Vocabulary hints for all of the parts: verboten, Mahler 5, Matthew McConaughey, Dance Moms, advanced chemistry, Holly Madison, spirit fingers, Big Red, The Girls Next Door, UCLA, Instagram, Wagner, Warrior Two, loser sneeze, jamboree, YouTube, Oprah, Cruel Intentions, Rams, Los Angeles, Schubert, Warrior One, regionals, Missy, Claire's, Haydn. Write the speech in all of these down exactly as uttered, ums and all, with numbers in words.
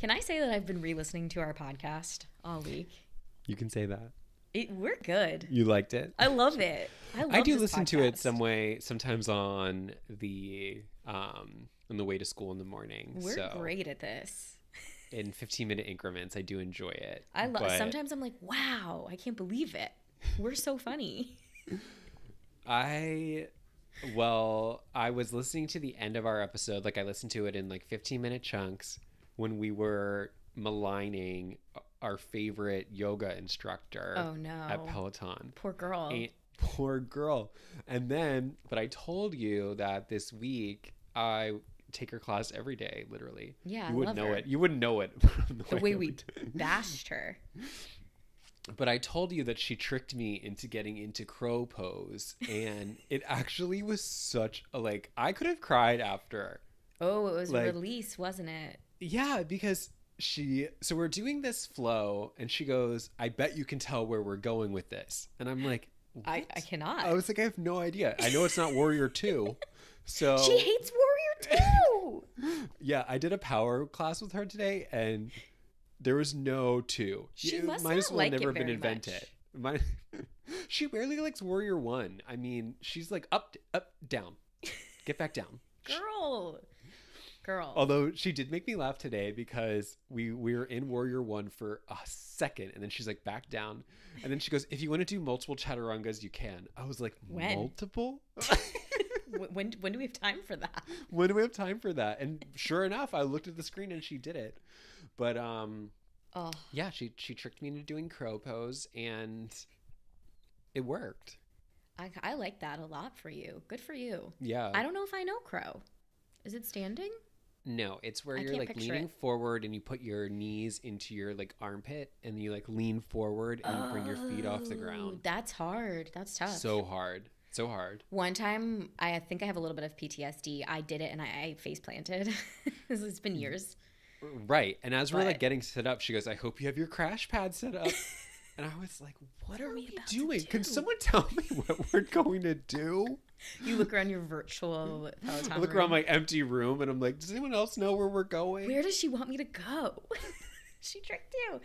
Can I say that I've been re-listening to our podcast all week? You can say that. It, we're good. You liked it? I love it. I love I do this listen podcast. to it some way, sometimes on the um, on the way to school in the morning. We're so. great at this. In fifteen minute increments, I do enjoy it. I love. But... Sometimes I'm like, wow, I can't believe it. We're so funny. I, well, I was listening to the end of our episode. Like I listened to it in like fifteen minute chunks when we were maligning our favorite yoga instructor oh, no. at Peloton. Poor girl. And, poor girl. And then, but I told you that this week I take her class every day, literally. Yeah, You I wouldn't love know her. it. You wouldn't know it. The, the way, way we bashed her. But I told you that she tricked me into getting into crow pose. And it actually was such a, like, I could have cried after. Oh, it was like, a release, wasn't it? Yeah, because... She so we're doing this flow and she goes, I bet you can tell where we're going with this. And I'm like, what? I, I cannot. I was like, I have no idea. I know it's not Warrior Two. So she hates Warrior Two. Yeah, I did a power class with her today and there was no two. She it must might not as well like never it been invented. Might, she barely likes Warrior One. I mean, she's like up up down. Get back down. Girl. Girl. Although she did make me laugh today because we, we were in Warrior One for a second and then she's like back down and then she goes, if you want to do multiple chaturangas, you can. I was like, when? Multiple? when when do we have time for that? When do we have time for that? And sure enough, I looked at the screen and she did it. But um, oh. yeah, she, she tricked me into doing crow pose and it worked. I, I like that a lot for you. Good for you. Yeah. I don't know if I know crow. Is it standing? No, it's where I you're like leaning it. forward and you put your knees into your like armpit and you like lean forward and oh, you bring your feet off the ground. That's hard. That's tough. So hard. So hard. One time, I think I have a little bit of P T S D. I did it and I, I face planted. It's been years. Right. And as but... we're like getting set up, she goes, I hope you have your crash pad set up. And I was like, what, what are, are we, we doing? Do? Can someone tell me what we're going to do? You look around your virtual Peloton I look room. around my empty room, and I'm like, does anyone else know where we're going? Where does she want me to go? She tricked you.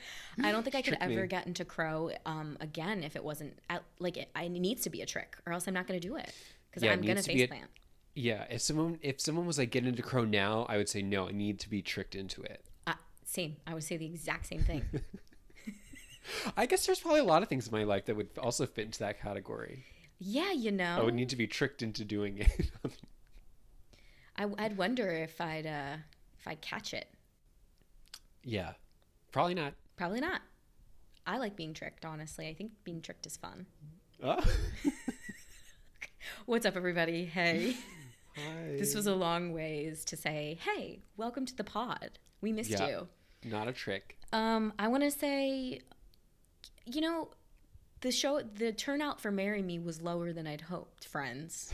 I don't think I could ever me. get into crow um, again if it wasn't at, like it, I, it needs to be a trick, or else I'm not going to do it because yeah, I'm going to face plant. Yeah, if someone if someone was like, get into crow now, I would say no. I need to be tricked into it. Uh, same. I would say the exact same thing. I guess there's probably a lot of things in my life that would also fit into that category. Yeah, you know. I would need to be tricked into doing it. I, I'd wonder if I'd uh, if I'd catch it. Yeah, probably not. Probably not. I like being tricked, honestly. I think being tricked is fun. Uh? What's up, everybody? Hey. Hi. This was a long ways to say, hey, welcome to the pod. We missed yeah, you. Not a trick. Um, I want to say, you know, The show, the turnout for Marry Me was lower than I'd hoped, friends.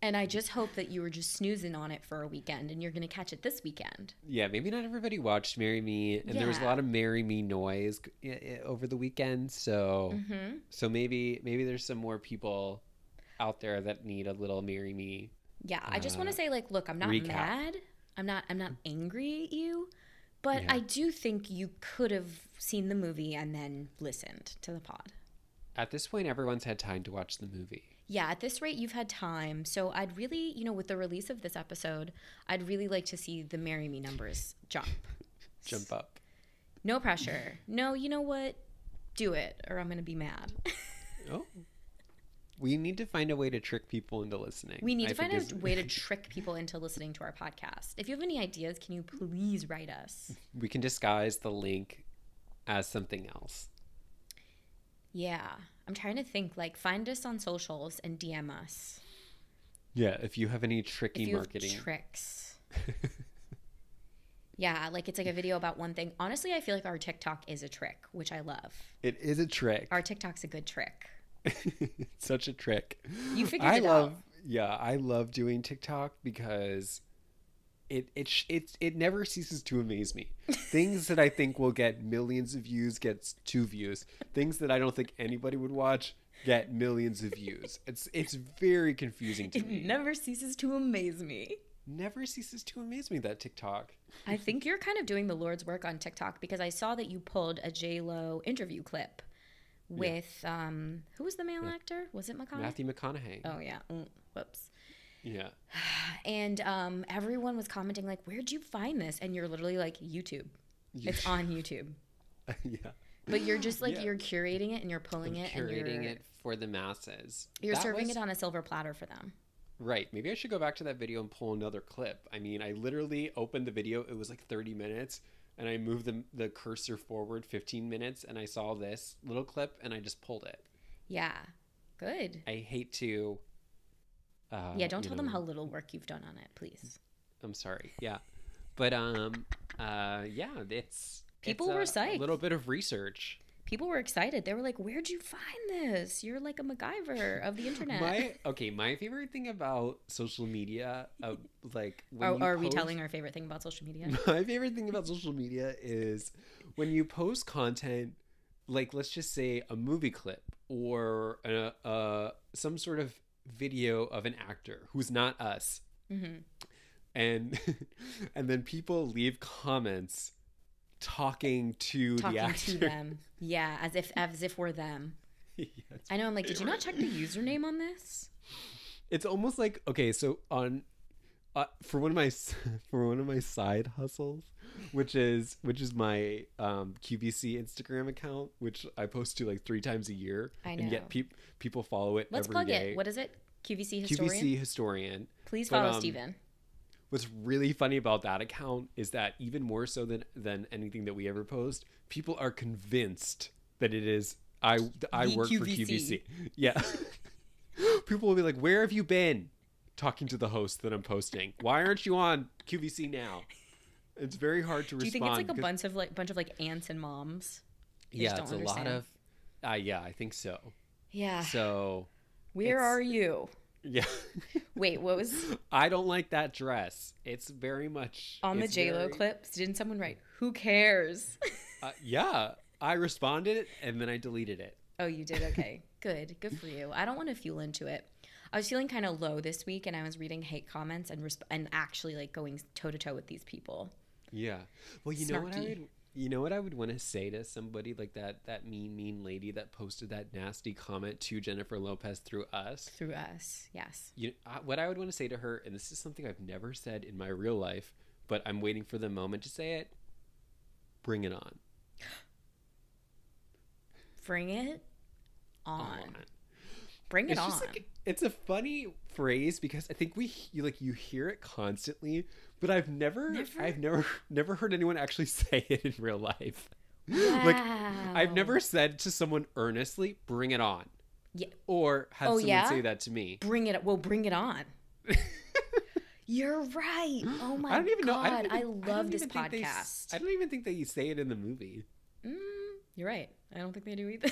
And I just hope that you were just snoozing on it for a weekend and you're going to catch it this weekend. Yeah, maybe not everybody watched Marry Me. And yeah. there was a lot of Marry Me noise over the weekend. So mm-hmm. so maybe maybe there's some more people out there that need a little Marry Me. Yeah, uh, I just want to say, like, look, I'm not recap. mad. I'm not, I'm not angry at you. But yeah. I do think you could have seen the movie and then listened to the pod. At this point, everyone's had time to watch the movie. Yeah, at this rate, you've had time. So I'd really, you know, with the release of this episode, I'd really like to see the Marry Me numbers jump. Jump up. No pressure. No, you know what? Do it or I'm going to be mad. Oh. We need to find a way to trick people into listening. We need to I find a it's... way to trick people into listening to our podcast. If you have any ideas, can you please write us? We can disguise the link as something else. Yeah. I'm trying to think. Like, find us on socials and D M us. Yeah, if you have any tricky if you marketing. Have tricks. Yeah, like it's like a video about one thing. Honestly, I feel like our TikTok is a trick, which I love. It is a trick. Our TikTok's a good trick. Such a trick. You figured I it love, out. Yeah, I love doing TikTok because it it it it never ceases to amaze me. Things that I think will get millions of views gets two views. Things that I don't think anybody would watch get millions of views. It's it's very confusing to it me. It never ceases to amaze me. never ceases to amaze me, that TikTok. I think you're kind of doing the Lord's work on TikTok, because I saw that you pulled a J Lo interview clip with, yeah. um, who was the male yeah. actor? Was it McConaughey? Matthew McConaughey. Oh, yeah. Mm, whoops. Yeah. And um, everyone was commenting, like, where'd you find this? And you're literally like, YouTube. You it's should. on YouTube. Yeah. But you're just like, yeah. you're curating it and you're pulling I'm it. Curating and you're, it for the masses. You're that serving was... it on a silver platter for them. Right. Maybe I should go back to that video and pull another clip. I mean, I literally opened the video. It was like thirty minutes. And I moved the, the cursor forward fifteen minutes. And I saw this little clip and I just pulled it. Yeah. Good. I hate to... Uh, yeah, don't tell know, them how little work you've done on it, please. I'm sorry. Yeah. But, um, uh, yeah, it's... People it's were a, psyched. A little bit of research. People were excited. They were like, where'd you find this? You're like a MacGyver of the internet. my, okay, my favorite thing about social media, uh, like... When are you are post, we telling our favorite thing about social media? My favorite thing about social media is when you post content, like, let's just say a movie clip or a, a, some sort of video of an actor who's not us, mm-hmm. and and then people leave comments talking to talking the actor. To them. Yeah, as if as if we're them. Yeah, I know. I'm like, did you not check the username on this? It's almost like, okay, so on uh, for one of my for one of my side hustles, which is which is my um, Q V C Instagram account, which I post to like three times a year. I know. And yet pe- people follow it Let's every plug day. It. What is it? Q V C Historian? Q V C Historian. Please follow but, um, Stephen. What's really funny about that account is that even more so than, than anything that we ever post, people are convinced that it is, I, I work for Q V C. Yeah. People will be like, where have you been? Talking to the host that I'm posting. Why aren't you on Q V C now? It's very hard to respond. Do you think it's like a bunch of like bunch of like aunts and moms? Yeah, just don't it's a understand. lot of. Uh, yeah, I think so. Yeah. So. Where are you? Yeah. Wait, what was? I don't like that dress. It's very much on the J Lo very... clips. Didn't someone write, "Who cares"? uh, yeah, I responded and then I deleted it. Oh, you did? Okay, good, good for you. I don't want to fuel into it. I was feeling kind of low this week, and I was reading hate comments and resp- and actually like going toe to toe with these people. Yeah. Well, you Snarky. know what I would, you know what I would want to say to somebody like that that mean mean lady that posted that nasty comment to Jennifer Lopez through us. Through us, yes. You, I, what I would want to say to her, and this is something I've never said in my real life, but I'm waiting for the moment to say it. Bring it on. Bring it on. on. Bring it it's on. Just like, it's a funny phrase because I think we you like you hear it constantly, but I've never, never? I've never, never heard anyone actually say it in real life. Wow. Like I've never said to someone earnestly, "Bring it on," yeah. or had oh, someone yeah? say that to me. Bring it. Well, bring it on. You're right. Oh my god! I don't even god. know. I, even, I love I don't this podcast. They, I don't even think they say it in the movie. Mm, you're right. I don't think they do either.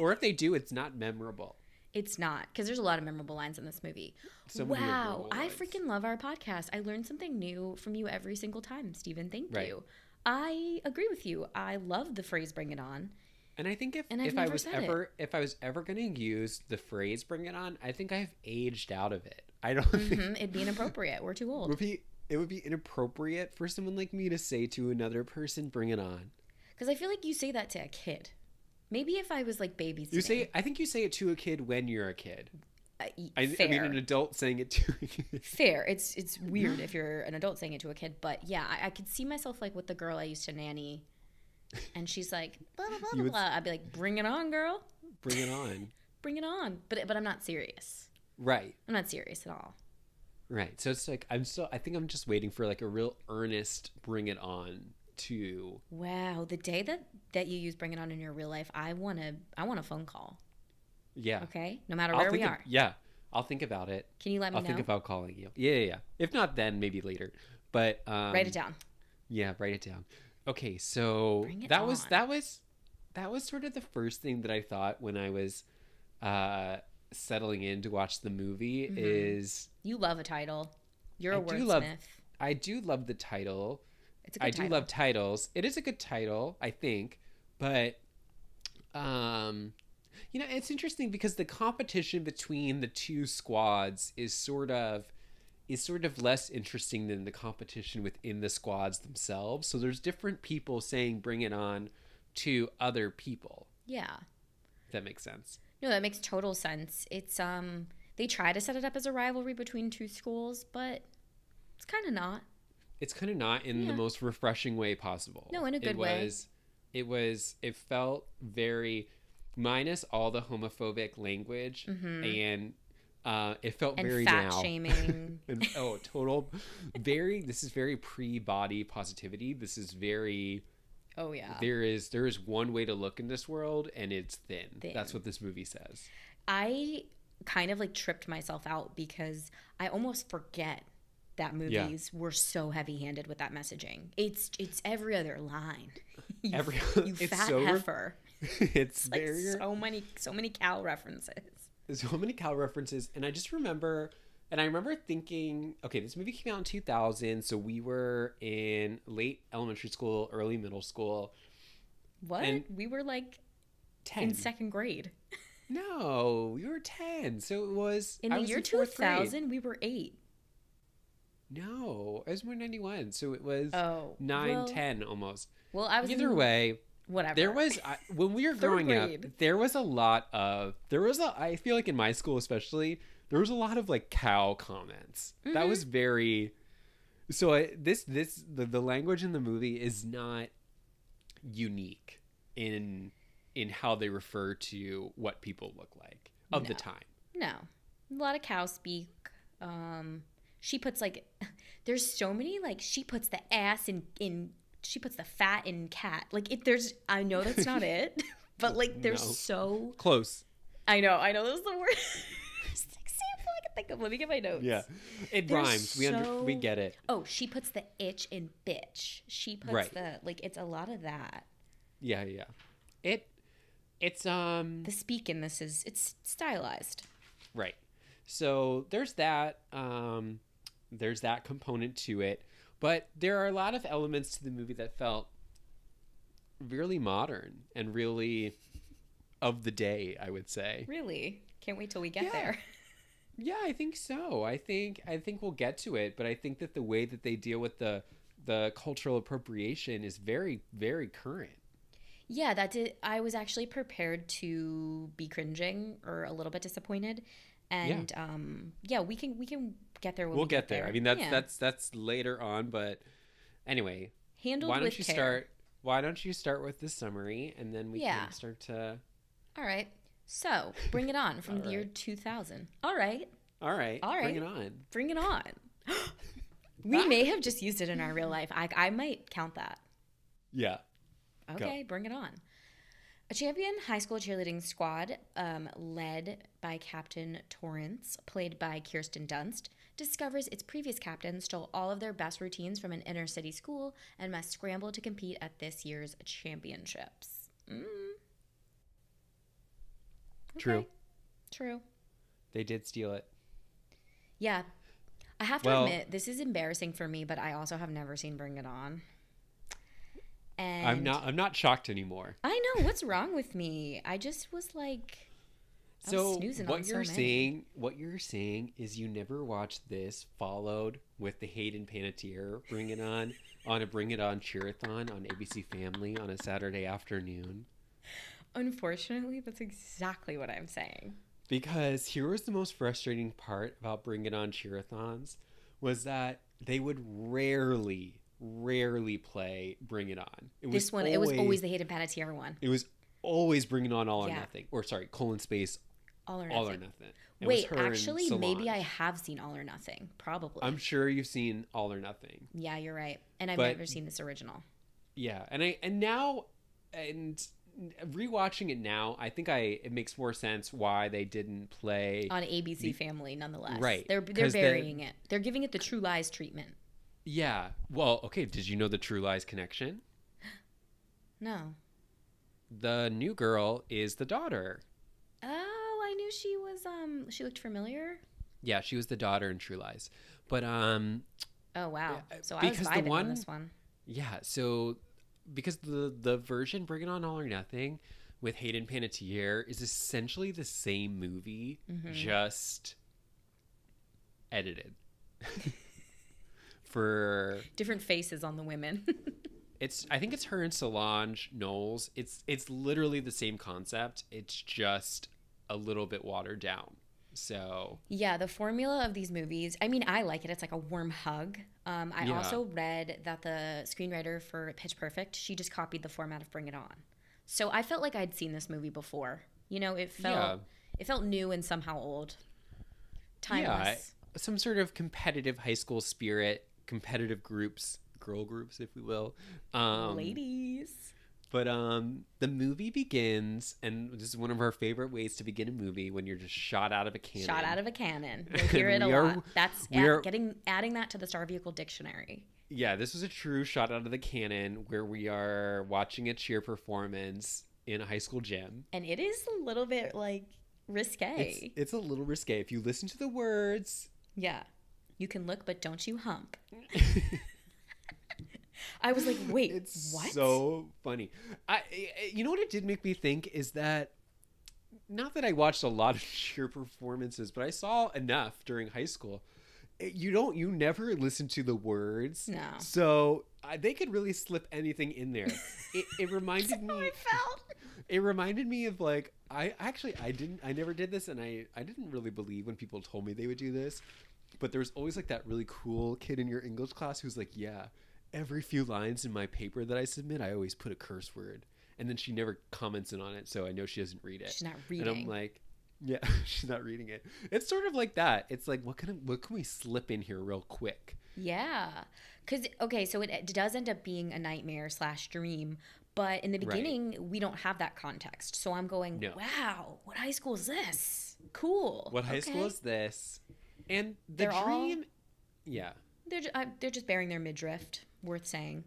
Or if they do, it's not memorable. It's not, because there's a lot of memorable lines in this movie. So wow, I freaking love our podcast. I learn something new from you every single time, Stephen. Thank right. you. I agree with you. I love the phrase "bring it on." And I think if if I was ever it. if I was ever going to use the phrase "bring it on," I think I've aged out of it. I don't mm-hmm. think it'd be inappropriate. We're too old. It would be, it would be inappropriate for someone like me to say to another person, "Bring it on." Because I feel like you say that to a kid. Maybe if I was like babysitting. You say, I think you say it to a kid when you're a kid. Uh, I, I mean, an adult saying it to a kid. Fair. It's it's weird if you're an adult saying it to a kid, but yeah, I, I could see myself like with the girl I used to nanny, and she's like blah blah blah blah. Would... blah. I'd be like, bring it on, girl. Bring it on. Bring it on. But but I'm not serious. Right. I'm not serious at all. Right. So it's like I'm so I think I'm just waiting for like a real earnest bring it on. To wow, the day that that you use "bring it on" in your real life, I want to I want a phone call. Yeah. Okay. No matter I'll where we of, are. Yeah, I'll think about it. Can you let me I'll know? I'll think about calling you. Yeah, yeah, yeah. If not then, maybe later. But um, write it down. Yeah, write it down. Okay, so bring it that on. was that was that was sort of the first thing that I thought when I was uh, settling in to watch the movie. Mm-hmm. Is you love a title? You're I a wordsmith. Love, I do love the title. I title. do love titles. It is a good title, I think, but um, you know, it's interesting because the competition between the two squads is sort of is sort of less interesting than the competition within the squads themselves. So there's different people saying bring it on to other people. Yeah. If that makes sense. No, that makes total sense. It's um they try to set it up as a rivalry between two schools, but it's kind of not. It's kind of not in yeah. the most refreshing way possible. No, in a good it way. Was, it was, it felt very, minus all the homophobic language mm-hmm. and uh, it felt and very fat now. Shaming. And fat shaming. Oh, total. Very, this is very pre-body positivity. This is very... Oh, yeah. There is there is one way to look in this world, and it's thin. thin. That's what this movie says. I kind of, like, tripped myself out because I almost forget that movies yeah. were so heavy-handed with that messaging. It's it's every other line. You, every, you fat so, heifer. It's like very, so many so many cow references. So many cow references. And I just remember... And I remember thinking, okay, this movie came out in two thousand, so we were in late elementary school, early middle school. What? And we were like ten. In second grade. No, we were ten. So it was... In the year two thousand, we were eight. No, I was more ninety-one, so it was oh, nine, well, ten almost. Well, I was... Either in, way... Whatever. There was... I, when we were growing grade. Up, there was a lot of... There was a... I feel like in my school especially... There was a lot of like cow comments. Mm-hmm. That was very. So I, this this the, the language in the movie is not unique in in how they refer to what people look like of no. the time. No, a lot of cow speak. Um, she puts like there's so many like she puts the ass in in she puts the fat in cat like it there's I know that's not it but like there's no. so close. I know I know that was the word. Let me get my notes. Yeah, it They're rhymes. So... We under- we get it. Oh, she puts the itch in bitch. She puts right. the like. It's a lot of that. Yeah, yeah. It, it's um. The speak in this is it's stylized. Right. So there's that. Um, there's that component to it, but there are a lot of elements to the movie that felt really modern and really of the day. I would say. Really, can't wait till we get yeah. there. Yeah, I think so. I think I think we'll get to it, but I think that the way that they deal with the the cultural appropriation is very, very current. Yeah, that did. I was actually prepared to be cringing or a little bit disappointed, and yeah, um, yeah we can we can get there. When we'll we get, get there. there. I mean, that's yeah. that's that's later on, but anyway, handled why don't with you care. Start? Why don't you start with the summary, and then we yeah. can start to. All right. So, bring it on from the year two thousand. All right. All right. All right. Bring it on. Bring it on. We may have just used it in our real life. I, I might count that. Yeah. Okay, go. Bring it on. A champion high school cheerleading squad um, led by Captain Torrance, played by Kirsten Dunst, discovers its previous captain stole all of their best routines from an inner city school and must scramble to compete at this year's championships. Mm. True. Okay. True. They did steal it. Yeah. I have to well, admit, this is embarrassing for me, but I also have never seen Bring It On. And I'm not I'm not shocked anymore. I know. What's wrong with me? I just was like I so was snoozing what on you're so many. Saying what you're saying is you never watched this followed with the Hayden Panettiere Bring It On on a Bring It On cheerathon on A B C Family on a Saturday afternoon. Unfortunately, that's exactly what I'm saying. Because here was the most frustrating part about Bring It On cheerathons was that they would rarely, rarely play Bring It On. It this was one, always, it was always the Hayden Panettiere one. It was always Bring It On All yeah. or Nothing. Or sorry, colon space, All or Nothing. All or Nothing. Wait, actually, maybe I have seen All or Nothing. Probably. I'm sure you've seen All or Nothing. Yeah, you're right. And I've but, never seen this original. Yeah, and I and now... and. Rewatching it now, I think I it makes more sense why they didn't play on A B C the, Family, nonetheless. Right, they're they're burying it. They're giving it the True Lies treatment. Yeah. Well, okay. Did you know the True Lies connection? No. The new girl is the daughter. Oh, I knew she was. Um, she looked familiar. Yeah, she was the daughter in True Lies, but um. Oh wow! So I was vibing on this one. Yeah. So. Because the the version Bring It On All or Nothing with Hayden Panettiere is essentially the same movie, mm-hmm. just edited. for different faces on the women. It's I think it's her and Solange Knowles. It's it's literally the same concept. It's just a little bit watered down. So yeah, the formula of these movies, I mean, I like it. It's like a warm hug. Um, I yeah. also read that the screenwriter for Pitch Perfect, she just copied the format of Bring It On. So I felt like I'd seen this movie before. You know, it felt yeah. it felt new and somehow old. Timeless. Yeah, some sort of competitive high school spirit, competitive groups, girl groups, if we will. Um, Ladies. But um, the movie begins, and this is one of our favorite ways to begin a movie, when you're just shot out of a cannon. Shot out of a cannon. You'll hear it a are, lot. That's add, are, getting adding that to the Star Vehicle Dictionary. Yeah, this was a true shot out of the cannon where we are watching a cheer performance in a high school gym. And it is a little bit, like, risque. It's, it's a little risque. If you listen to the words. Yeah. You can look, but don't you hump. I was like, wait, it's what? So funny. I, you know what it did make me think is that, not that I watched a lot of cheer performances, but I saw enough during high school. You don't, you never listen to the words. No. So I, they could really slip anything in there. It, it reminded me. I felt. It reminded me of like, I actually, I didn't, I never did this. And I, I didn't really believe when people told me they would do this, but there was always like that really cool kid in your English class who's like, yeah, every few lines in my paper that I submit, I always put a curse word. And then she never comments on it, so I know she doesn't read it. She's not reading. And I'm like, yeah, she's not reading it. It's sort of like that. It's like, what can, what can we slip in here real quick? Yeah. Because, okay, so it, it does end up being a nightmare slash dream. But in the beginning, right. we don't have that context. So I'm going, no. wow, what high school is this? Cool. What okay. high school is this? And the they're dream, all, yeah. They're just, uh, they're just bearing their midriff. Worth saying.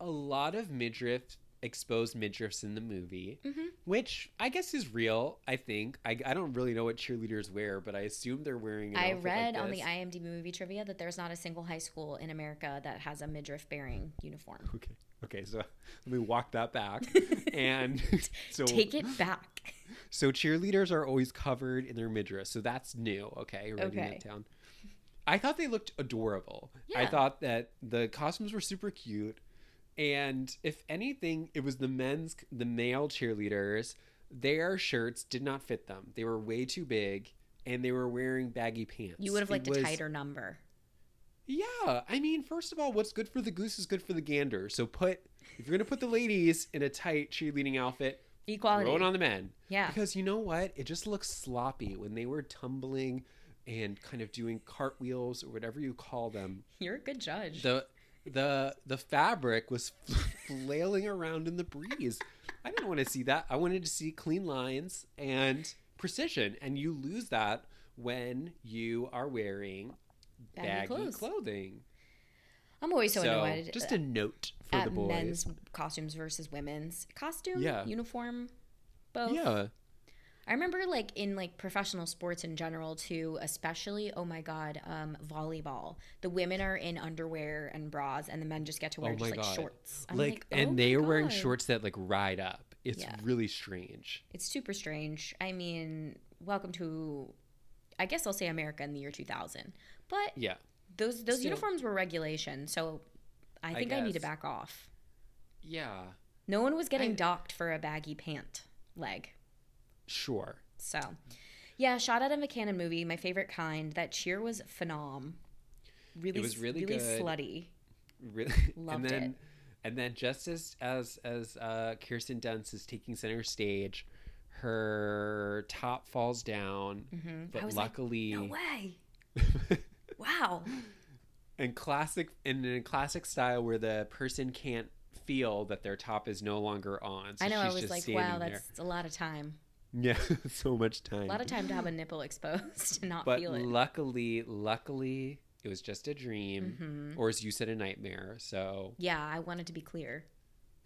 A lot of midriff, exposed midriffs in the movie, mm-hmm. which I guess is real, I think. I, I don't really know what cheerleaders wear, but I assume they're wearing an I read like on the IMDb movie trivia that there's not a single high school in America that has a midriff-bearing uniform. Okay. Okay, so let me walk that back. and so Take it back. So cheerleaders are always covered in their midriff, so that's new, okay? We're writing okay. that down. I thought they looked adorable. Yeah. I thought that the costumes were super cute. And if anything, it was the men's, the male cheerleaders, their shirts did not fit them. They were way too big and they were wearing baggy pants. You would have liked was, a tighter number. Yeah. I mean, first of all, what's good for the goose is good for the gander. So put, if you're going to put the ladies in a tight cheerleading outfit, equality. Throw it on the men. Yeah. Because you know what? It just looks sloppy when they were tumbling and kind of doing cartwheels or whatever you call them. You're a good judge. The the the fabric was flailing around in the breeze. I didn't want to see that. I wanted to see clean lines and precision. And you lose that when you are wearing baggy, baggy clothes. clothing. I'm always so, so annoyed. Just a note for the boys. Men's costumes versus women's. Costume, yeah. uniform, both. Yeah. I remember like in like professional sports in general too, especially, oh my God, um, volleyball. The women are in underwear and bras and the men just get to wear oh just like God. shorts. I'm like, like oh and they are God. wearing shorts that like ride up. It's yeah. really strange. It's super strange. I mean, welcome to, I guess I'll say America in the year two thousand. But yeah, those, those Still, uniforms were regulation. So I think I, I need to back off. Yeah. No one was getting I, docked for a baggy pant leg. Sure. So, yeah, shot out of a cannon movie, my favorite kind. That cheer was phenom. Really, it was really, really good. slutty. Really, loved and then, it. And then, just as as as uh, Kirsten Dunst is taking center stage, her top falls down. Mm-hmm. But I was luckily, like, no way! Wow. And classic, and in a classic style, where the person can't feel that their top is no longer on. So I know. She's I was just like, wow, that's there. a lot of time. Yeah, so much time. A lot of time to have a nipple exposed and not but feel it. But luckily, luckily, it was just a dream. Mm-hmm. Or as you said, a nightmare. So yeah, I wanted to be clear.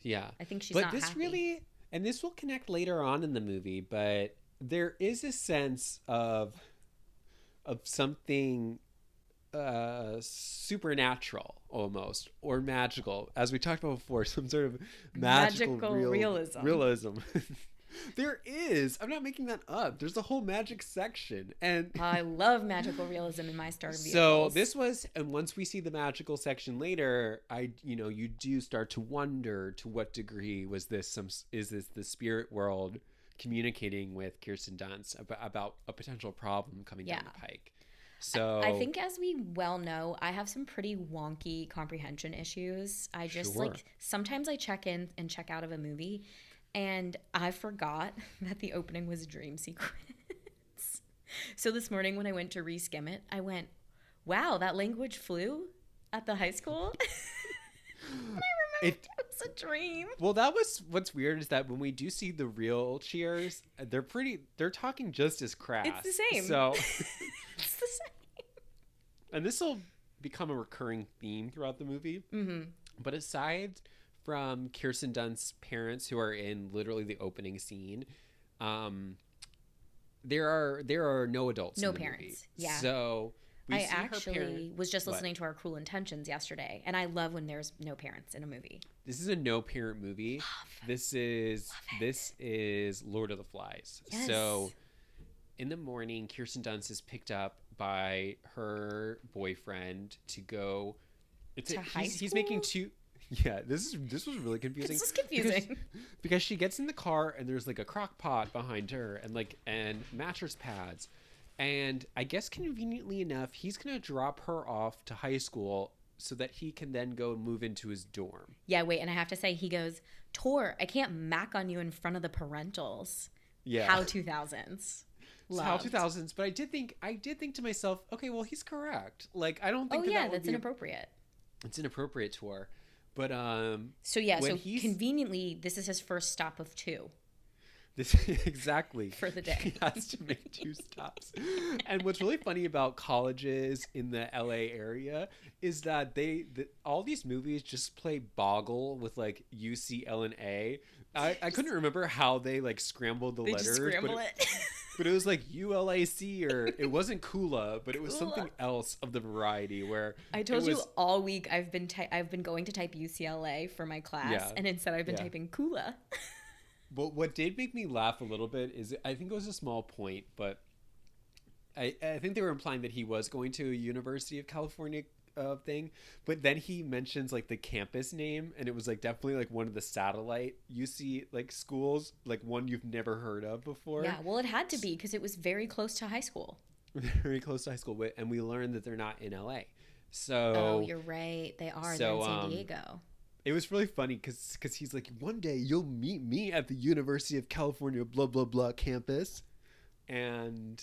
Yeah. I think she's but not this happy. Really, and this will connect later on in the movie, but there is a sense of, of something uh, supernatural almost, or magical. As we talked about before, some sort of magical, magical real, realism. Realism. There is. I'm not making that up. There's a whole magic section. And I love magical realism in my Star Vehicles. So this was, and once we see the magical section later, I, you know, you do start to wonder to what degree was this some, is this the spirit world communicating with Kirsten Dunst about, about a potential problem coming yeah. down the pike. So I think, as we well know, I have some pretty wonky comprehension issues. I just sure. like sometimes I check in and check out of a movie, and I forgot that the opening was a dream sequence. So this morning when I went to reskim it, I went, "Wow, that language flew at the high school." I remember it, it was a dream. Well, that was what's weird is that when we do see the real Cheers, they're pretty. They're talking just as crass. It's the same. So. It's the same. And this will become a recurring theme throughout the movie. Mm-hmm. But aside from Kirsten Dunst's parents, who are in literally the opening scene, um, there are there are no adults. No in the parents. Movie. Yeah. So we I see actually her parent- was just listening what? to our Cruel Intentions yesterday, and I love when there's no parents in a movie. This is a no parent movie. Love. This is love this is Lord of the Flies. Yes. So. In the morning, Kirsten Dunst is picked up by her boyfriend to go. It's to a, high he's, school? he's making two. Yeah, this is this was really confusing. This is confusing because, because she gets in the car and there's like a crock pot behind her and like and mattress pads, and I guess conveniently enough, he's gonna drop her off to high school so that he can then go and move into his dorm. Yeah, wait, and I have to say he goes, "Tor, I can't mack on you in front of the parentals." Yeah, how two thousands. Loved. How two thousands, but I did think I did think to myself, okay, well, he's correct. Like, I don't think. Oh that yeah, that would that's be inappropriate. A, it's inappropriate to her, but um. So yeah, so conveniently, this is his first stop of two. This exactly for the day. He has to make two stops, and what's really funny about colleges in the L A area is that they the, all these movies just play boggle with like U C L A. I, I couldn't remember how they like scrambled the they letters. Just scramble but it. it. But it was like U L A C or it wasn't Kula, but it was Kula. something else of the variety where I told was, you all week I've been ty- I've been going to type U C L A for my class yeah, and instead I've been yeah. typing Kula. But what did make me laugh a little bit is I think it was a small point, but I, I think they were implying that he was going to a University of California uh, thing, but then he mentions like the campus name and it was like definitely like one of the satellite U C like schools, like one you've never heard of before. Yeah, well, it had to be because it was very close to high school. Very close to high school, and we learned that they're not in L A. So oh, you're right, they are. So, they're in San um, Diego. It was really funny because because he's like, one day you'll meet me at the University of California blah blah blah campus, and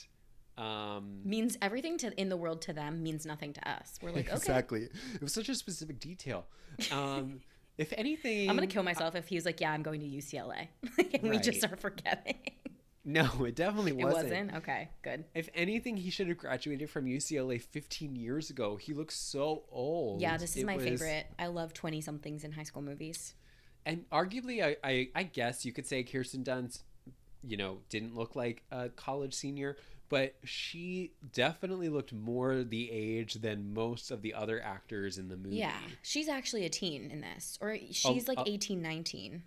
um means everything to in the world to them means nothing to us. We're like, okay, exactly. It was such a specific detail. Um, if anything, I'm gonna kill myself I, if he was like, yeah, I'm going to U C L A, and right. we just are forgetting. No, it definitely wasn't. It wasn't? Okay, good. If anything, he should have graduated from U C L A fifteen years ago. He looks so old. Yeah, this is it my was... favorite. I love twenty-somethings in high school movies. And arguably, I, I, I guess you could say Kirsten Dunst, you know, didn't look like a college senior, but she definitely looked more the age than most of the other actors in the movie. Yeah, she's actually a teen in this, or she's oh, like oh. eighteen, nineteen.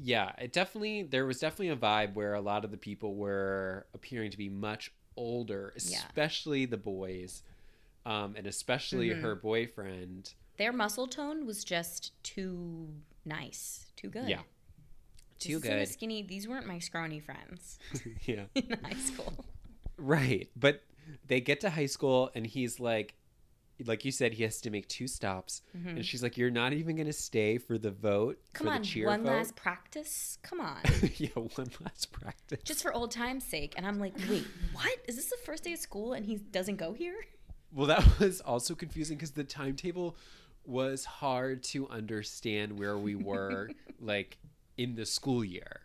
Yeah, it definitely, there was definitely a vibe where a lot of the people were appearing to be much older, especially yeah. the boys, um, and especially mm-hmm. her boyfriend. Their muscle tone was just too nice, too good. Yeah, too this good. Skinny. These weren't my scrawny friends. yeah, in high school. Right, but they get to high school, and he's like, like you said, he has to make two stops. Mm-hmm. And she's like, you're not even going to stay for the vote? Come for on, the cheer one vote? last practice? Come on. yeah, one last practice. Just for old time's sake. And I'm like, wait, what? Is this the first day of school and he doesn't go here? Well, that was also confusing because the timetable was hard to understand where we were, like, in the school year.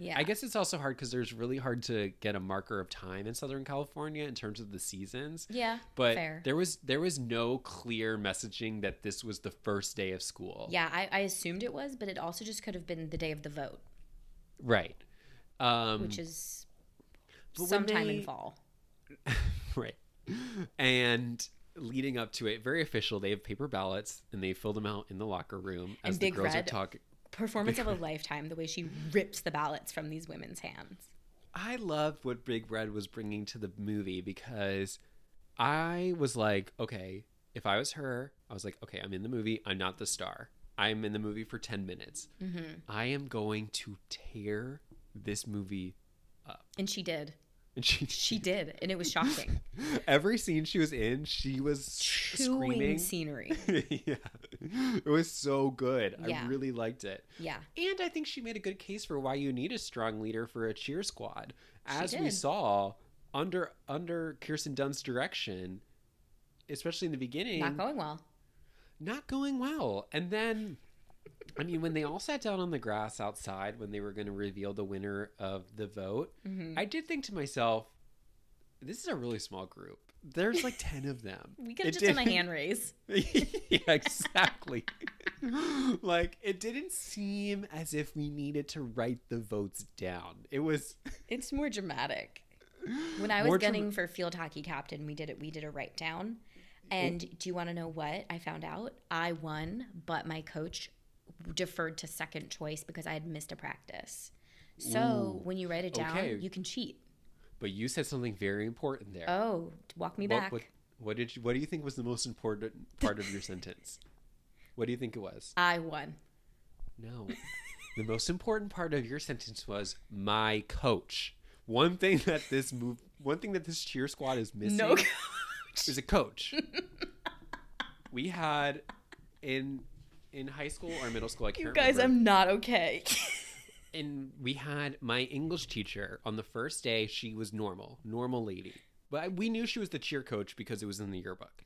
Yeah. I guess it's also hard because there's really hard to get a marker of time in Southern California in terms of the seasons. Yeah, but fair. there was there was no clear messaging that this was the first day of school. Yeah, I, I assumed it was, but it also just could have been the day of the vote. Right. Um, Which is sometime they... in fall. right. And leading up to it, very official, they have paper ballots and they fill them out in the locker room as and the Big girls Red. are talking. performance of a lifetime, the way she rips the ballots from these women's hands. I love what Big Red was bringing to the movie, because I was like, okay, if I was her, I was like, okay, I'm in the movie. I'm not the star. I'm in the movie for ten minutes. Mm-hmm. I am going to tear this movie up. And she did. And she did. She did. And it was shocking. Every scene she was in, she was chewing screaming. Scenery. Yeah. It was so good. Yeah. I really liked it. Yeah. And I think she made a good case for why you need a strong leader for a cheer squad. As we saw, under under Kirsten Dunst's direction, especially in the beginning. Not going well. Not going well. And then, I mean, when they all sat down on the grass outside when they were going to reveal the winner of the vote, mm-hmm. I did think to myself, this is a really small group. There's like ten of them. We could have just did... done a hand raise. Yeah, exactly. Like, it didn't seem as if we needed to write the votes down. It was... It's more dramatic. When I was more gunning dra- for field hockey captain, we did it. We did a write down. And do you want to know what I found out? I won, but my coach deferred to second choice because I had missed a practice. So Ooh, when you write it down, okay. you can cheat. But you said something very important there. Oh, walk me what, back. What, what did you? What do you think was the most important part of your sentence? What do you think it was? I won. No. The most important part of your sentence was my coach. One thing that this move, one thing that this cheer squad is missing. No. Is a coach. We had in in high school or middle school, I can't remember. You guys, remember. I'm not okay. And we had my English teacher on the first day. She was normal, normal lady. But we knew she was the cheer coach because it was in the yearbook.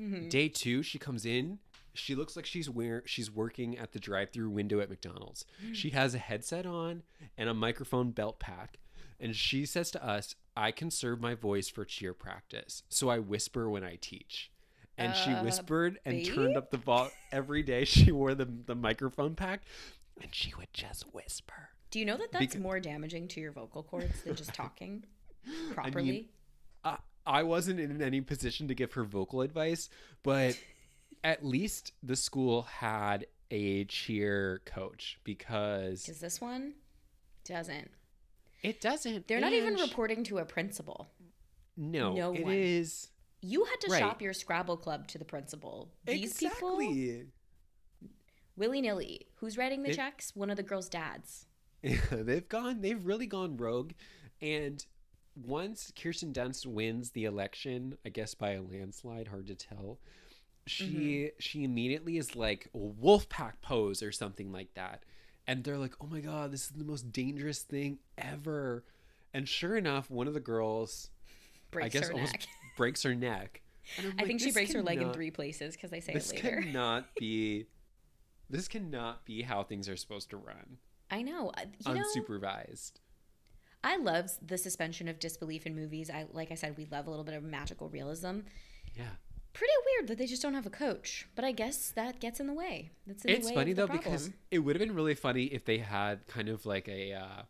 Mm-hmm. Day two, she comes in. She looks like she's wear she's working at the drive-thru window at McDonald's. Mm-hmm. She has a headset on and a microphone belt pack. And she says to us, I conserve my voice for cheer practice, so I whisper when I teach. And uh, she whispered and babe? turned up the volume every day. She wore the, the microphone pack, and she would just whisper. Do you know that that's because... more damaging to your vocal cords than just talking properly? I mean, I, I wasn't in any position to give her vocal advice, but at least the school had a cheer coach, because... Because this one doesn't. It doesn't. They're not even reporting to a principal. No, no it one. is. You had to right. shop your Scrabble club to the principal. These exactly. people, willy nilly. Who's writing the it, checks? One of the girls' dads. They've gone. They've really gone rogue. And once Kirsten Dunst wins the election, I guess by a landslide, hard to tell. She mm-hmm. she immediately is like a wolf pack pose or something like that. And they're like, oh my God, this is the most dangerous thing ever. And sure enough, one of the girls, breaks I guess, her almost neck. breaks her neck. I like, think she breaks cannot, her leg in three places because I say it later. This cannot be, this cannot be how things are supposed to run. I know. You Unsupervised. Know, I love the suspension of disbelief in movies. I Like I said, we love a little bit of magical realism. Yeah. Pretty weird that they just don't have a coach, but I guess that gets in the way. That's in it's the way funny of the though problem. Because it would have been really funny if they had kind of like a uh,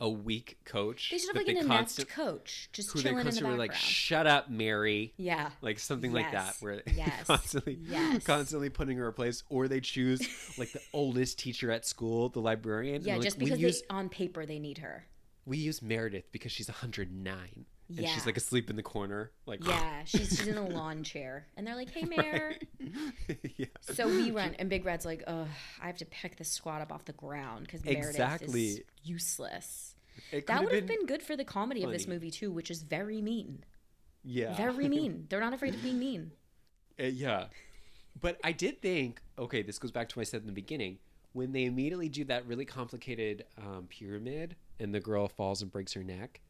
a weak coach. They should have like an inept coach, just who chilling they constantly in the background. Were like, "Shut up, Mary." Yeah, like something yes. like that, where they yes. constantly, yes. constantly putting her in place, or they choose like the oldest teacher at school, the librarian. Yeah, just like, because they, use, on paper they need her. We use Meredith because she's one hundred nine. And yeah. she's like asleep in the corner. Like Yeah, she's, she's in a lawn chair. And they're like, hey, Mayor. Right. Yeah. So we run. And Big Red's like, oh, I have to pick this squad up off the ground because Meredith exactly. is useless. It that would have been, been good for the comedy funny. of this movie, too, which is very mean. Yeah. Very mean. They're not afraid of being mean. Uh, yeah. But I did think, okay, this goes back to what I said in the beginning. When they immediately do that really complicated um, pyramid and the girl falls and breaks her neck,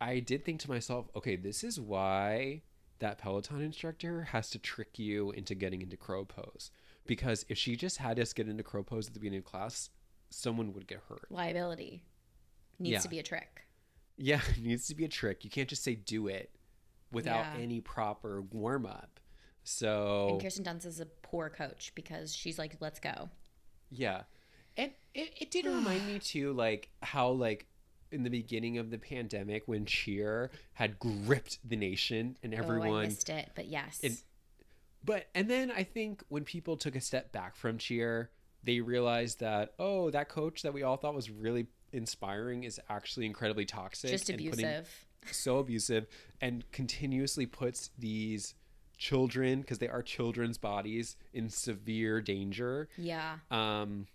I did think to myself, okay, this is why that Peloton instructor has to trick you into getting into crow pose. Because if she just had us get into crow pose at the beginning of class, someone would get hurt. Liability. Needs yeah. to be a trick. Yeah, it needs to be a trick. You can't just say do it without yeah. any proper warm-up. So, and Kirsten Dunst is a poor coach because she's like, let's go. Yeah. And it, it did remind me, too, like how like – in the beginning of the pandemic when cheer had gripped the nation and everyone oh, I missed it, but yes. And, but, and then I think when people took a step back from cheer, they realized that, oh, that coach that we all thought was really inspiring is actually incredibly toxic. Just abusive. And putting, so abusive, and continuously puts these children, because they are children's bodies, in severe danger. Yeah. Um.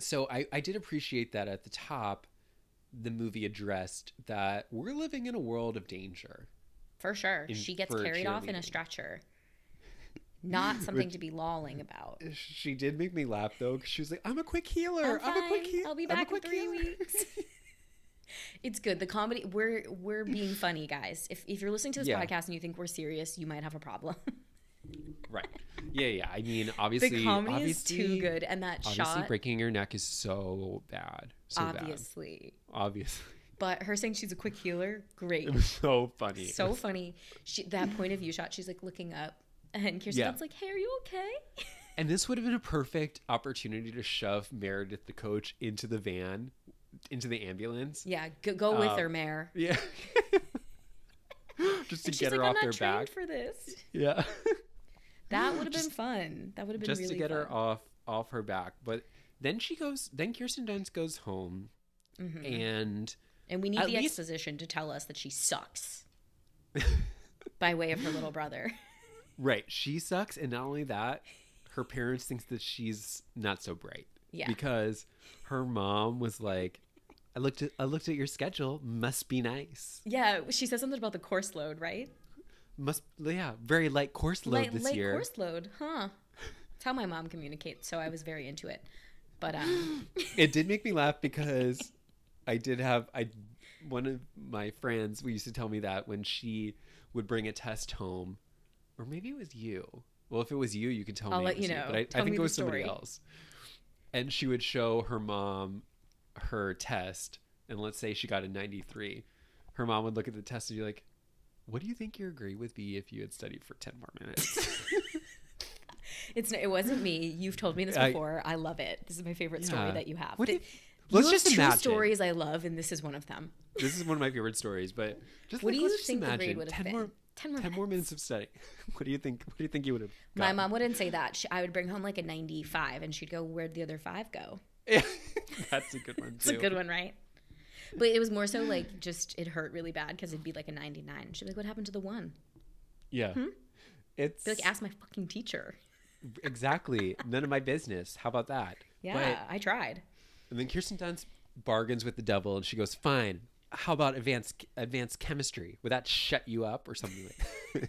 So I, I did appreciate that at the top, the movie addressed that we're living in a world of danger. For sure. In, she gets carried off in a stretcher. Not something Which, to be lolling about. She did make me laugh, though, because she was like, I'm a quick healer. I'm, I'm a quick healer. I'll be back in three healer. weeks. It's good. The comedy, we're we're being funny, guys. If if you're listening to this yeah. podcast and you think we're serious, you might have a problem. Right. Yeah, yeah. I mean, obviously. The comedy obviously, is too good. And that obviously shot. Obviously, breaking your neck is so bad. So obviously. Bad. Obviously. But her saying she's a quick healer, great. It was so funny. So was... funny. She, that point of view shot, she's like looking up. And Kirsten Dunst's yeah. like, hey, are you okay? And this would have been a perfect opportunity to shove Meredith, the coach, into the van, into the ambulance. Yeah, go, go um, with her, Mare. Yeah. Just to and get her like, off their back. For this. Yeah. That would have been fun. That would have been just really to get fun. her off off her back. But then she goes. Then Kirsten Dunst goes home, mm-hmm. and and we need the least... exposition to tell us that she sucks, by way of her little brother. Right. She sucks. And not only that, her parents think that she's not so bright. Yeah. Because her mom was like, I looked at I looked at your schedule. Must be nice. Yeah. She says something about the course load, right? Must. Yeah. Very light course load light, this light year. Light course load. Huh. That's how my mom communicates. So I was very into it. But um... it did make me laugh because I did have I one of my friends used to tell me that when she would bring a test home. Or maybe it was you. Well, if it was you, you can tell I'll me. I'll let you know. You, but I, I think it was somebody else. And she would show her mom her test. And let's say she got a ninety-three. Her mom would look at the test and be like, what do you think your grade would be if you had studied for ten more minutes? it's It wasn't me. You've told me this before. I, I love it. This is my favorite yeah. story that you have. What if, let's you just have two imagine. stories I love, and this is one of them. This is one of my favorite stories. But just what like, do you think the grade would have been? More, Ten more, Ten minutes. more minutes of study. What do you think? What do you think you would have? Gotten? My mom wouldn't say that. She, I would bring home like a ninety-five, and she'd go, "Where'd the other five go?" Yeah, that's a good one. It's a good one, right? But it was more so like just it hurt really bad because it'd be like a ninety-nine. She'd be like, "What happened to the one?" Yeah, hmm? It's be like ask my fucking teacher. Exactly, none of my business. How about that? Yeah, but, I tried. And then Kirsten Dunst bargains with the devil, and she goes, "Fine. How about advanced advanced chemistry? Would that shut you up or something like that?"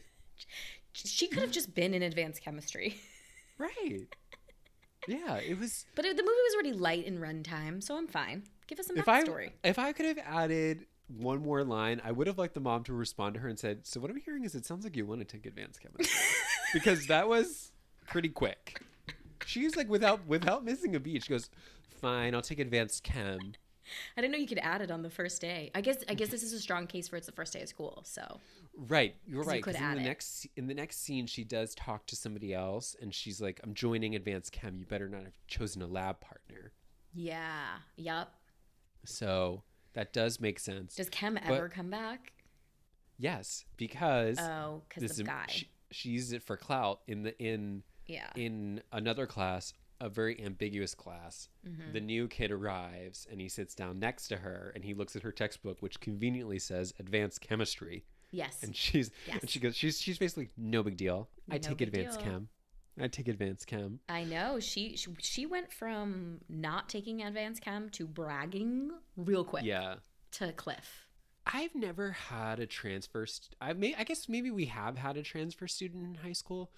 She could have just been in advanced chemistry. Right. Yeah, it was... But it, the movie was already light in runtime, so I'm fine. Give us some backstory. If I could have added one more line, I would have liked the mom to respond to her and said, so what I'm hearing is it sounds like you want to take advanced chemistry. Because that was pretty quick. She's like, without without missing a beat, she goes, fine, I'll take advanced chem. I didn't know you could add it on the first day. I guess I guess this is a strong case for it's the first day of school. So right, you're right. You could add in the it. next in the next scene, she does talk to somebody else, and she's like, "I'm joining advanced chem. You better not have chosen a lab partner." Yeah. Yep. So that does make sense. Does chem but, ever come back? Yes, because oh, because the guy she, she used it for clout in the in yeah in another class. A very ambiguous class. Mm-hmm. The new kid arrives and he sits down next to her and he looks at her textbook, which conveniently says advanced chemistry. Yes. And she's yes. and she goes, she's she's basically no big deal. I no take advanced deal. chem. I take advanced chem. I know she, she she went from not taking advanced chem to bragging real quick. Yeah. To Cliff. I've never had a transfer. St- I may I guess maybe we have had a transfer student in high school.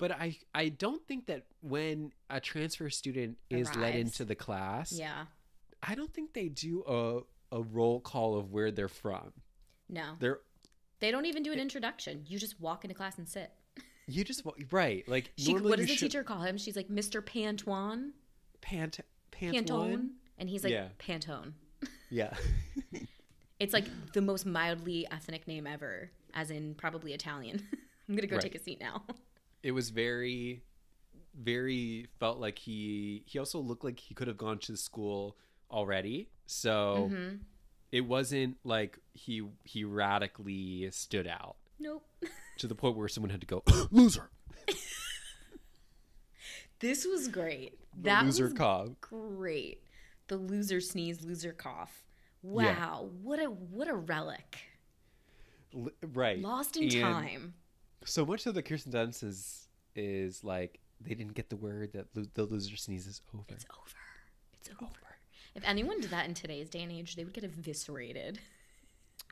But I, I don't think that when a transfer student is Arrives. let into the class, yeah, I don't think they do a, a roll call of where they're from. No. They're, they don't even do an it, introduction. You just walk into class and sit. You just walk, right. Like, she, normally what does the should, teacher call him? She's like, Mister Pantuan. Pant, Pant- Pantone. And he's like, yeah. Pantone. Yeah. It's like the most mildly ethnic name ever, as in probably Italian. I'm going to go right. take a seat now. It was very, very felt like he, he also looked like he could have gone to school already. So mm-hmm. it wasn't like he, he radically stood out. Nope. To the point where someone had to go, loser. This was great. The that loser was cough. Great. The loser sneeze, loser cough. Wow, yeah. what a what a relic. L- right. Lost in and time. So much of the Kirsten Dunst is, is like, they didn't get the word that lo- the loser sneeze is over. It's over. It's over. over. If anyone did that in today's day and age, they would get eviscerated.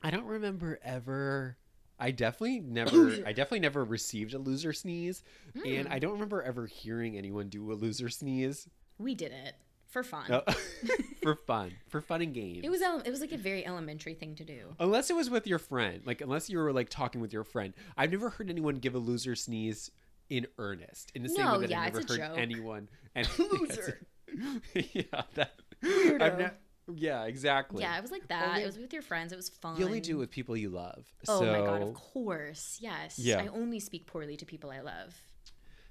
I don't remember ever... I definitely never I definitely never received a loser sneeze, mm. and I don't remember ever hearing anyone do a loser sneeze. We did it for fun. No. for fun. For fun and games. It was it was like a very elementary thing to do. Unless it was with your friend. Like unless you were like talking with your friend. I've never heard anyone give a loser sneeze in earnest. In the same no, way that yeah, I've never it's a heard joke. anyone and loser. yeah, that Weirdo. I've ne- Yeah, exactly. Yeah, it was like that. Only, it was with your friends. It was fun. You only do it with people you love. Oh so, my God, of course. Yes. Yeah. I only speak poorly to people I love.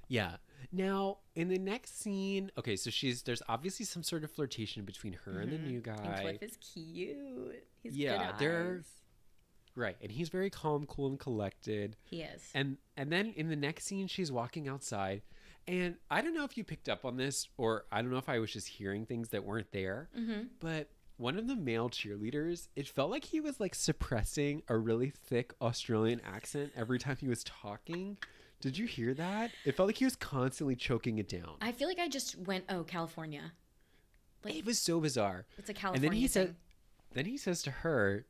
Yeah. Now, in the next scene, okay, so she's there's obviously some sort of flirtation between her mm-hmm. and the new guy. And Cliff is cute. He's yeah, good they're eyes. Right. And he's very calm, cool, and collected. He is. And and then in the next scene, she's walking outside. And I don't know if you picked up on this, or I don't know if I was just hearing things that weren't there, mm-hmm. but one of the male cheerleaders, it felt like he was like suppressing a really thick Australian accent every time he was talking. Did you hear that? It felt like he was constantly choking it down. I feel like I just went, oh, California. Like, it was so bizarre. It's a California and then he thing. Said, then he says to her,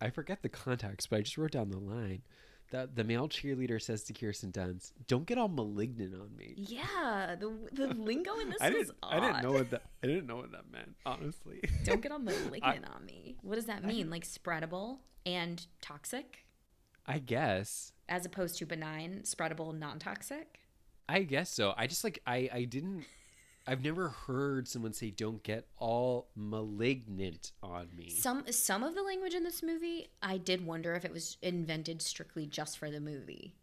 I forget the context, but I just wrote down the line. The, the male cheerleader says to Kirsten Dunst, "Don't get all malignant on me." Yeah, the the lingo in this was odd. I didn't know what that I didn't know what that meant, honestly. Don't get all malignant I, on me. What does that mean? I, like spreadable and toxic? I guess. As opposed to benign, spreadable, non-toxic? I guess so. I just like I I didn't I've never heard someone say "Don't get all malignant on me." Some some of the language in this movie, I did wonder if it was invented strictly just for the movie,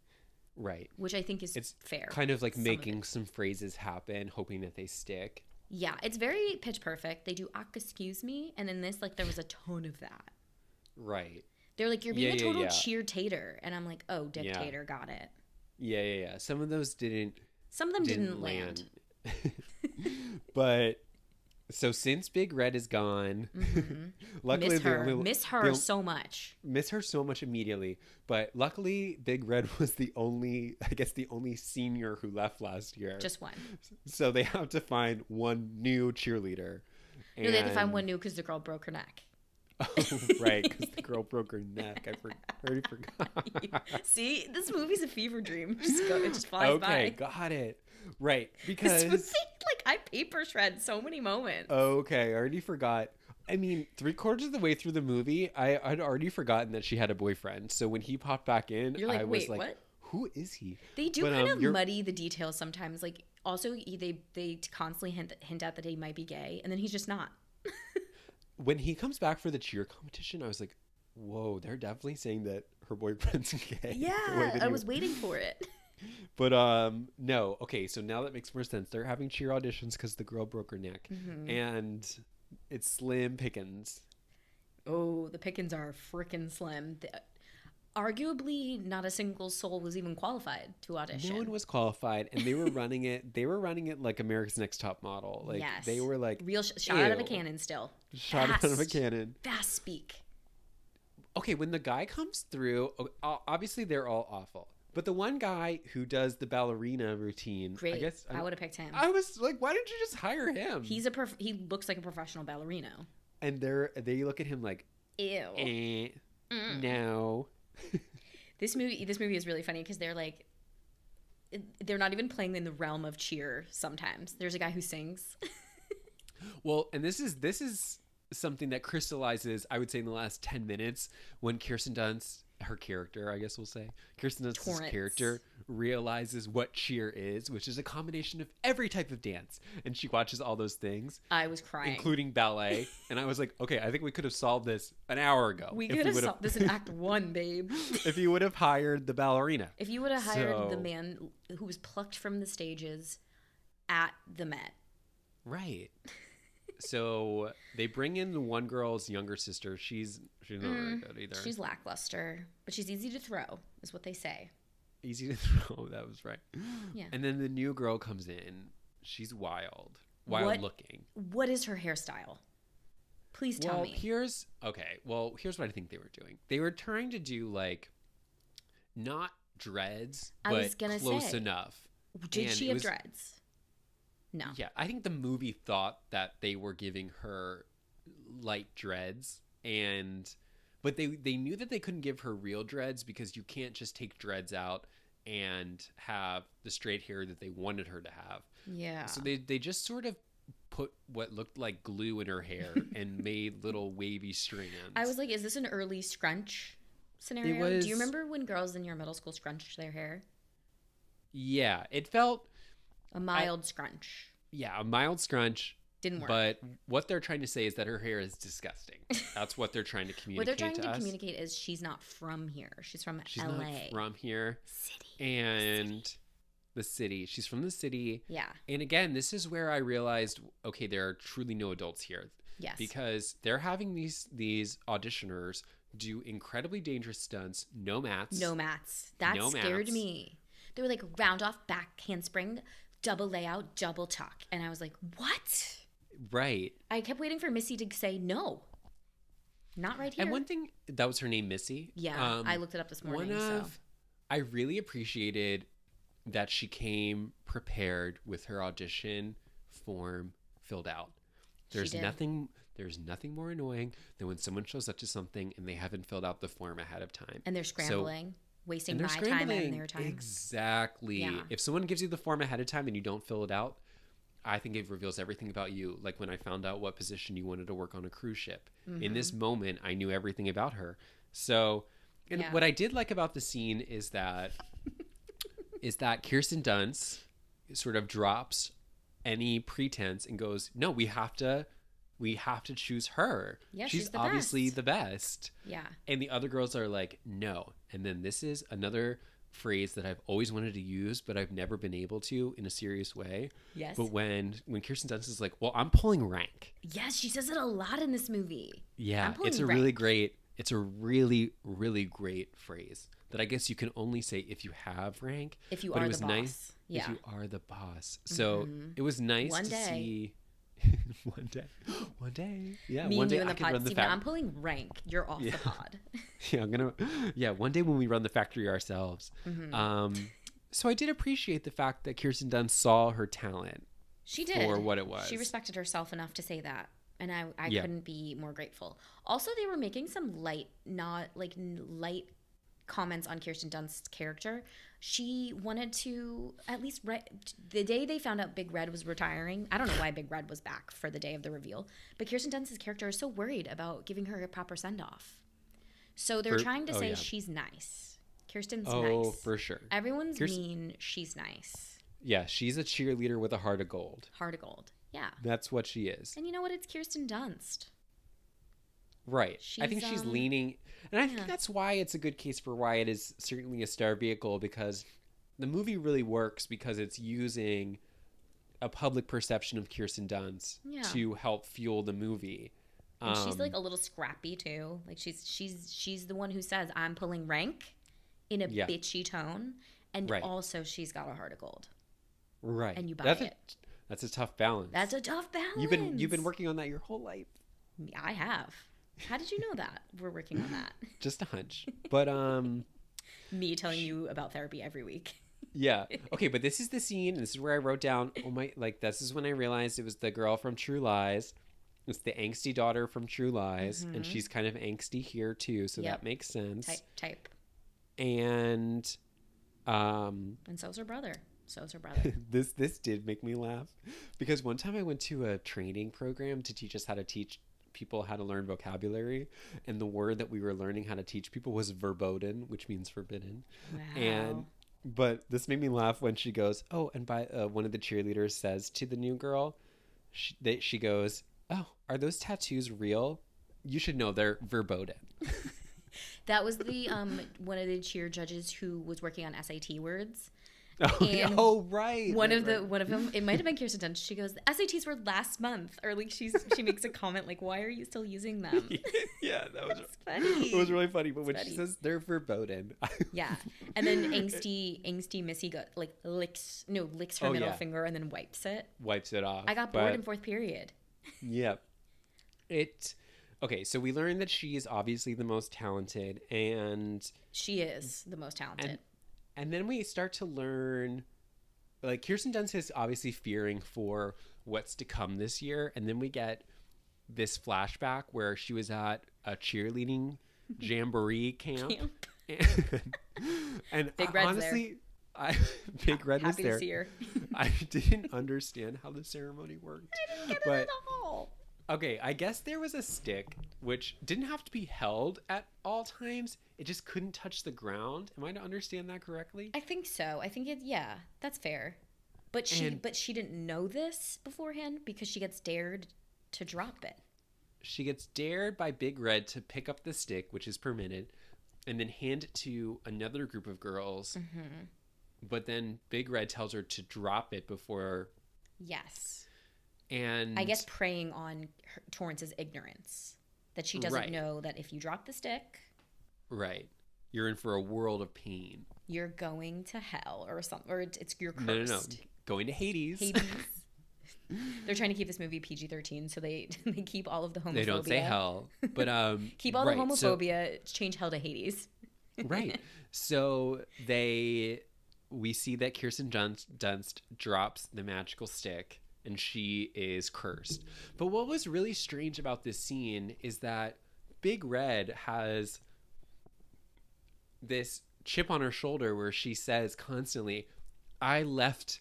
right? Which I think is it's fair. Kind of like some making of some phrases happen, hoping that they stick. Yeah, it's very Pitch Perfect. They do "Ach, excuse me," and in this, like, there was a ton of that. Right. They're like, "You're being yeah, a total yeah, yeah. cheer-tater," and I'm like, "Oh, dictator, yeah. got it." Yeah, yeah, yeah. Some of those didn't. Some of them didn't, didn't land. land. But so since Big Red is gone, mm-hmm. luckily miss her, only, miss her so much, miss her so much immediately. But luckily, Big Red was the only, I guess, the only senior who left last year. Just one. So they have to find one new cheerleader. And... No, they have to find one new because the girl broke her neck. Oh, right, because the girl broke her neck. I for- already forgot. See, this movie's a fever dream. Just go, it just flies okay, by. Okay, got it. Right, because movie, like I paper shred so many moments. Okay, I already forgot. I mean, three quarters of the way through the movie, I I'd already forgotten that she had a boyfriend. So when he popped back in, you're like, I was wait, like, what? Who is he? They do but, kind um, of you're... muddy the details sometimes. Like also, they they constantly hint hint at that he might be gay, and then he's just not. When he comes back for the cheer competition, I was like, whoa, they're definitely saying that her boyfriend's gay. Yeah, I was waiting for it. But um, no. Okay, so now that makes more sense. They're having cheer auditions because the girl broke her neck. Mm-hmm. And it's slim pickings. Oh, the pickings are freaking slim. The, arguably, not a single soul was even qualified to audition. No one was qualified, and they were running it. They were running it like America's Next Top Model. Like, yes. They were like... Real sh- shot out of a cannon still. Shot fast, out of a cannon. Fast speak. Okay, when the guy comes through, obviously they're all awful. But the one guy who does the ballerina routine, great. I guess I, I would have picked him. I was like, why didn't you just hire him? He's a prof- he looks like a professional ballerino. And they're they look at him like, ew, eh, mm. no. This movie, this movie is really funny because they're like, they're not even playing in the realm of cheer. Sometimes there's a guy who sings. Well, and this is this is something that crystallizes, I would say, in the last ten minutes when Kirsten Dunst, her character, I guess we'll say, Kirsten Dunst's Torrance. character realizes what cheer is, which is a combination of every type of dance, and she watches all those things. I was crying, including ballet, and I was like, okay, I think we could have solved this an hour ago. We could have solved this in Act One, babe. If you would have hired the ballerina, if you would have hired so... the man who was plucked from the stages at the Met, right? So they bring in the one girl's younger sister. She's she's not mm, very good either. She's lackluster, but she's easy to throw, is what they say. Easy to throw. That was right. Yeah. And then the new girl comes in, She's wild. Wild what, looking. What is her hairstyle? Please tell well, me. Here's, okay, well, here's what I think they were doing. They were trying to do, like, not dreads, I but was gonna close say, enough. Did and she have was, dreads? No. Yeah, I think the movie thought that they were giving her light dreads, and but they they knew that they couldn't give her real dreads because you can't just take dreads out and have the straight hair that they wanted her to have. Yeah. So they they just sort of put what looked like glue in her hair and made little wavy strands. I was like, is this an early scrunch scenario? It was, do you remember when girls in your middle school scrunched their hair? Yeah, it felt a mild I, scrunch. Yeah, a mild scrunch. Didn't work. But what they're trying to say is that her hair is disgusting. That's what they're trying to communicate. What they're trying to, to communicate is she's not from here. She's from she's L A. She's not from here. City. And city. the city. She's from the city. Yeah. And again, this is where I realized, okay, there are truly no adults here. Yes. Because they're having these these auditioners do incredibly dangerous stunts. No mats. No mats. That no scared mats. me. They were like round off back handspring. Double layout, double tuck. And I was like, what? Right. I kept waiting for Missy to say no. Not right here. And one thing, that was her name, Missy. Yeah, um, I looked it up this morning. One of, so. I really appreciated that she came prepared with her audition form filled out. There's nothing, there's nothing more annoying than when someone shows up to something and they haven't filled out the form ahead of time. And they're scrambling. So, wasting my time and their time. Exactly. Yeah. If someone gives you the form ahead of time and you don't fill it out, I think it reveals everything about you. Like when I found out what position you wanted to work on a cruise ship. Mm-hmm. In this moment, I knew everything about her. So, and yeah. what I did like about the scene is that is that Kirsten Dunst sort of drops any pretense and goes, "No, we have to we have to choose her. Yeah, she's, she's the obviously best. the best." Yeah. And the other girls are like, "No." And then this is another phrase that I've always wanted to use, but I've never been able to in a serious way. Yes. But when when Kirsten Dunst is like, "Well, I'm pulling rank." Yes, she says it a lot in this movie. Yeah, it's a rank. really great, it's a really, really great phrase that I guess you can only say if you have rank. If you but are it was the boss. Nice yeah. If you are the boss. So mm-hmm. it was nice one to day. see. one day one day yeah Me one day I can run the factory. I'm pulling rank. You're off yeah. the pod. yeah I'm gonna yeah one day when we run the factory ourselves. Mm-hmm. um so I did appreciate the fact that Kirsten Dunst saw her talent. She did, for what it was. She respected herself enough to say that, and I I yeah. couldn't be more grateful. Also, they were making some light not like light comments on Kirsten Dunst's character. She wanted to at least re- the day they found out Big Red was retiring. I don't know why Big Red was back for the day of the reveal, but Kirsten Dunst's character is so worried about giving her a proper send off. So they're for, trying to oh, say yeah. she's nice. Kirsten's oh, nice. Oh, for sure. Everyone's Kirsten, mean. She's nice. Yeah, she's a cheerleader with a heart of gold. Heart of gold. Yeah. That's what she is. And you know what? It's Kirsten Dunst. Right. She's, I think she's um, leaning, and I yeah. think that's why it's a good case for why it is certainly a star vehicle, because the movie really works because it's using a public perception of Kirsten Dunst yeah. to help fuel the movie. Um, and she's like a little scrappy too. Like she's she's she's the one who says, "I'm pulling rank," in a yeah. bitchy tone, and right. also she's got a heart of gold. Right. And you buy that's it. A, that's a tough balance. That's a tough balance. You've been you've been working on that your whole life. I have. How did you know that? We're working on that. Just a hunch. But um me telling you about therapy every week. Yeah. Okay, but this is the scene, and this is where I wrote down, oh my, like this is when I realized it was the girl from True Lies. It's the angsty daughter from True Lies, mm-hmm. and she's kind of angsty here too, so yep. that makes sense. Type type. And um and so's her brother. So is her brother. this this did make me laugh. Because one time I went to a training program to teach us how to teach people how to learn vocabulary, and the word that we were learning how to teach people was verboten, which means forbidden. Wow. And but this made me laugh when she goes, oh, and by uh, one of the cheerleaders says to the new girl, she, they, she goes, "Oh, are those tattoos real? You should know they're verboten." That was the um one of the cheer judges who was working on S A T words, And oh right. One right, of right. the one of them, it might have been Kirsten Dunst. She goes, the S A Ts were last month, or like she's she makes a comment like, why are you still using them? Yeah, that was funny. It was really funny. But it's when funny. she says they're verboten, yeah. And then angsty angsty Missy got like licks no licks her oh, middle yeah. finger and then wipes it wipes it off. I got bored but... in fourth period. Yeah. It. Okay, so we learned that she is obviously the most talented, and... She is the most talented. And, and then we start to learn... Like, Kirsten Dunst is obviously fearing for what's to come this year, and then we get this flashback where she was at a cheerleading jamboree camp. camp. And, and Big Red's honestly, there. I, Big Red was there. Happy to see her. I didn't understand how the ceremony worked. I didn't get but, it at all. Okay, I guess there was a stick which didn't have to be held at all times. It just couldn't touch the ground. Am I to understand that correctly? I think so. I think it yeah, that's fair. But she and but she didn't know this beforehand because she gets dared to drop it. She gets dared by Big Red to pick up the stick, which is permitted, and then hand it to another group of girls. Mm-hmm. But then Big Red tells her to drop it before. Yes. And I guess preying on her, Torrance's ignorance, that she doesn't right. know that if you drop the stick, right, you're in for a world of pain. You're going to hell or something, or it's, it's you're cursed. No, no, no, going to Hades. Hades. They're trying to keep this movie P G thirteen, so they they keep all of the homophobia. They don't say hell, but um, keep all right, the homophobia. So, change hell to Hades. Right. So they we see that Kirsten Dunst, Dunst drops the magical stick. And she is cursed. But what was really strange about this scene is that Big Red has this chip on her shoulder where she says constantly, I left,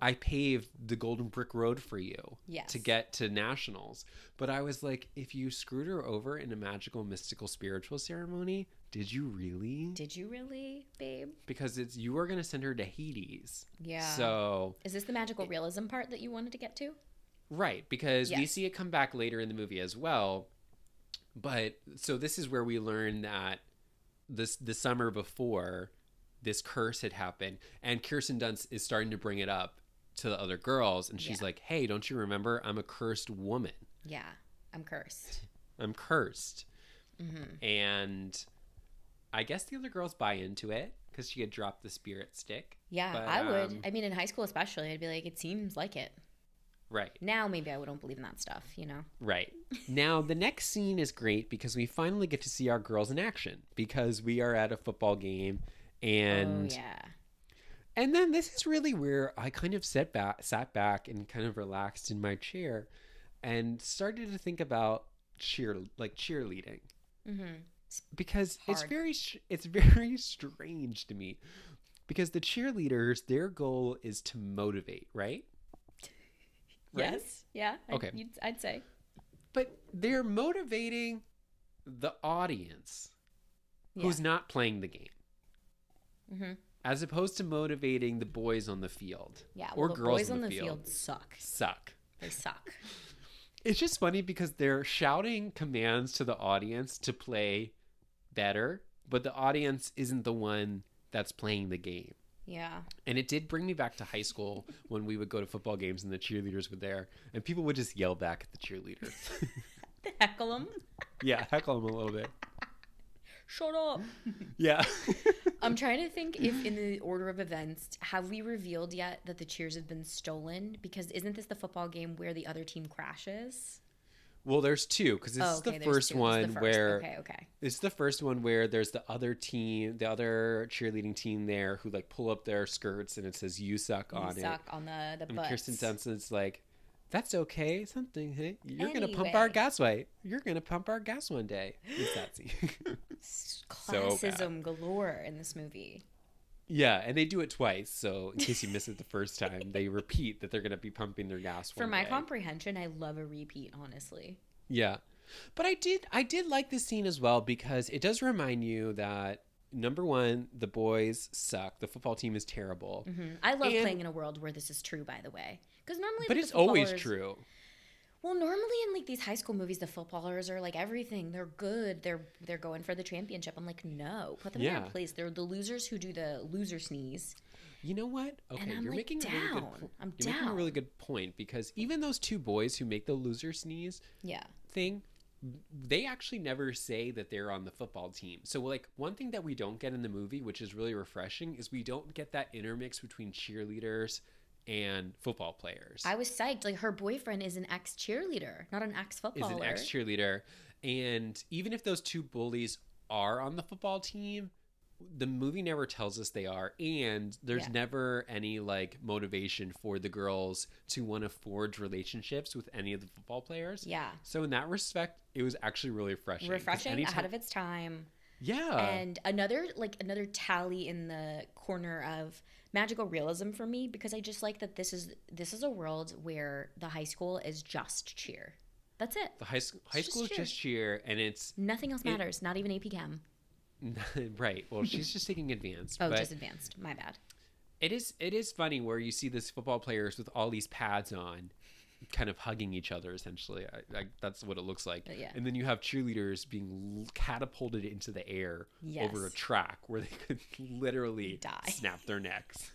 I paved the Golden Brick Road for you yes. to get to nationals. But I was like, if you screwed her over in a magical, mystical, spiritual ceremony, did you really? Did you really, babe? Because it's you are going to send her to Hades. Yeah. So is this the magical it, realism part that you wanted to get to? Right, because yes. we see it come back later in the movie as well. But so this is where we learn that this the summer before this curse had happened, and Kirsten Dunst is starting to bring it up to the other girls, and she's yeah. like, "Hey, don't you remember? I'm a cursed woman." Yeah, I'm cursed. I'm cursed. Mm-hmm. And I guess the other girls buy into it because she had dropped the spirit stick. Yeah, but, I would. Um, I mean, in high school especially, I'd be like, it seems like it. Right. Now maybe I don't believe in that stuff, you know? Right. Now the next scene is great because we finally get to see our girls in action because we are at a football game. And, oh, yeah. And then this is really where I kind of sat back, sat back and kind of relaxed in my chair and started to think about cheer like cheerleading. Mm-hmm. Because Hard. it's very it's very strange to me because the cheerleaders, their goal is to motivate, right? Right? Yes. Yeah. Okay. I'd, you'd, I'd say. But they're motivating the audience yeah. who's not playing the game mm-hmm. as opposed to motivating the boys on the field yeah, well, or the girls boys on the, on the field. field suck. Suck. They suck. It's just funny because they're shouting commands to the audience to play better, but the audience isn't the one that's playing the game. Yeah. And it did bring me back to high school when we would go to football games and the cheerleaders were there and people would just yell back at the cheerleaders. Heckle them. Yeah, heckle them a little bit. Shut up. Yeah. I'm trying to think if in the order of events, have we revealed yet that the cheers have been stolen? Because isn't this the football game where the other team crashes? Well, there's two because this, oh, okay, the there's two. this is the first one where okay, okay. it's the first one where there's the other team, the other cheerleading team there who like pull up their skirts and it says "You suck" on you it. You suck on the the. And butts. Kirsten Dunst is like, "That's okay, something. Hey, you're anyway. gonna pump our gas way. You're gonna pump our gas one day." It's that scene. Classism so galore in this movie. Yeah, and they do it twice. So in case you miss it the first time, they repeat that they're gonna be pumping their gas. For one my day. comprehension, I love a repeat, honestly. Yeah, but I did, I did like this scene as well because it does remind you that number one, the boys suck. The football team is terrible. Mm-hmm. I love and... playing in a world where this is true, by the way. Because normally, but it's always true. Well, normally in like these high school movies, the footballers are like everything. They're good. They're they're going for the championship. I'm like, no, put them yeah. in their place. They're the losers who do the loser sneeze, You know what? Okay, you're like making down. a really good po- I'm you're down. making a really good point, because even those two boys who make the loser sneeze yeah. thing, they actually never say that they're on the football team. So like one thing that we don't get in the movie, which is really refreshing, is we don't get that intermix between cheerleaders and football players. I was psyched. Like her boyfriend is an ex-cheerleader, not an ex-footballer. Is an ex-cheerleader. And even if those two bullies are on the football team, the movie never tells us they are. And there's yeah. never any like motivation for the girls to want to forge relationships with any of the football players. Yeah. So in that respect, it was actually really refreshing. Refreshing, anytime- ahead of its time. Yeah. And another like another tally in the corner of magical realism for me, because I just like that this is this is a world where the high school is just cheer. That's it. The high, sc- high school cheer. is just cheer, and it's nothing else matters, it, not even A P Chem. Right. Well, she's just taking advanced. Oh, just advanced. My bad. It is it is funny where you see these football players with all these pads on, kind of hugging each other, essentially. I, I, that's what it looks like. Yeah. And then you have cheerleaders being catapulted into the air yes. over a track where they could literally die, snap their necks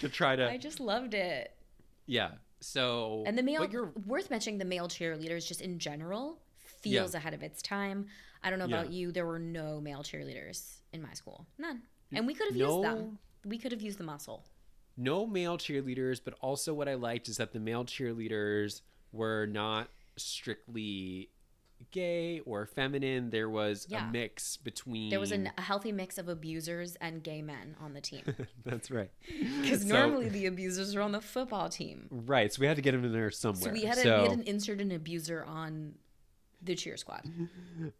to try to. I just loved it. Yeah. So. And the male, worth mentioning, the male cheerleaders just in general feels yeah. ahead of its time. I don't know about yeah. you. There were no male cheerleaders in my school. None. And we could have no. used them. We could have used the muscle. No male cheerleaders, but also what I liked is that the male cheerleaders were not strictly gay or feminine. There was yeah. a mix between... There was an, a healthy mix of abusers and gay men on the team. That's right. Because so, normally the abusers were on the football team. Right, so we had to get them in there somewhere. So we had, a, so, we had an insert an abuser on the cheer squad.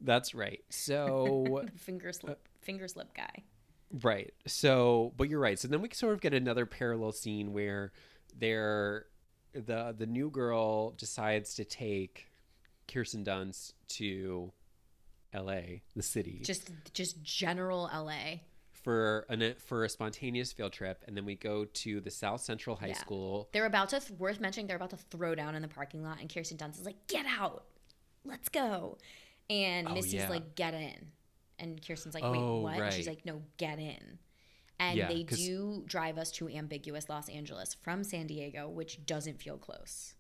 That's right. So... the finger slip, uh, finger slip guy. Right. So, but you're right. So then we sort of get another parallel scene where they're, the the new girl decides to take Kirsten Dunst to L A, the city. Just just general L A for an for a spontaneous field trip, and then we go to the South Central High yeah. School. They're about to th- worth mentioning they're about to throw down in the parking lot, and Kirsten Dunst is like, "Get out. Let's go." And oh, Missy's yeah. like, "Get in." And Kirsten's like, wait, oh, what? Right. She's like, no, get in. And yeah, they cause... do drive us to ambiguous Los Angeles from San Diego, which doesn't feel close.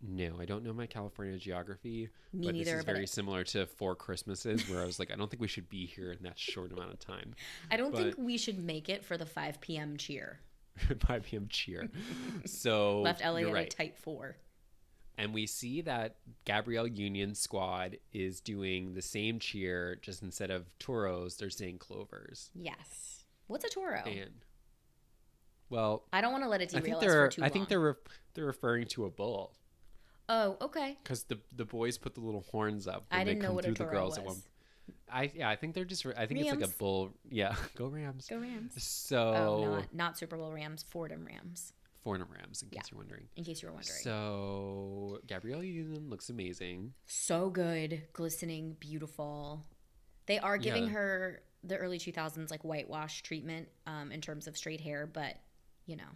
No, I don't know my California geography. Me but neither. This is very it... similar to Four Christmases, where I was like, I don't think we should be here in that short amount of time. I don't but... think we should make it for the five p.m. cheer. five p.m. cheer. So left L A at right. a tight four. And we see that Gabrielle Union squad is doing the same cheer, just instead of toros, they're saying clovers. Yes. What's a toro? And well, I don't want to let it derail us for too long. I think they're re- they're referring to a bull. Oh, okay. Because the the boys put the little horns up. When I didn't they come know what a toro the girls was. At one... I yeah, I think they're just. Re- I think Rams. It's like a bull. Yeah, go Rams. Go Rams. So oh, not, not Super Bowl Rams, Fordham Rams. Fordham Rams, in case yeah. you're wondering. In case you were wondering. So, Gabrielle Union looks amazing. So good. Glistening, beautiful. They are giving yeah. her the early two thousands, like, whitewash treatment um, in terms of straight hair, but, you know,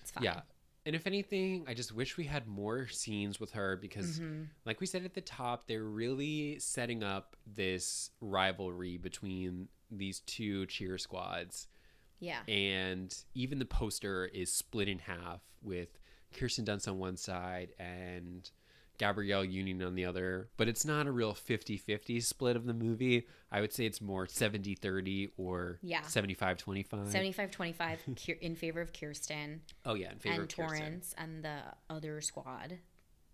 it's fine. Yeah. And if anything, I just wish we had more scenes with her because, mm-hmm. like we said at the top, they're really setting up this rivalry between these two cheer squads. Yeah. And even the poster is split in half with Kirsten Dunst on one side and Gabrielle Union on the other. But it's not a real fifty-fifty split of the movie. I would say it's more seventy-thirty or yeah. seventy-five twenty-five. seventy-five twenty-five in favor of Kirsten. Oh, yeah, in favor of Kirsten. And Torrance and the other squad.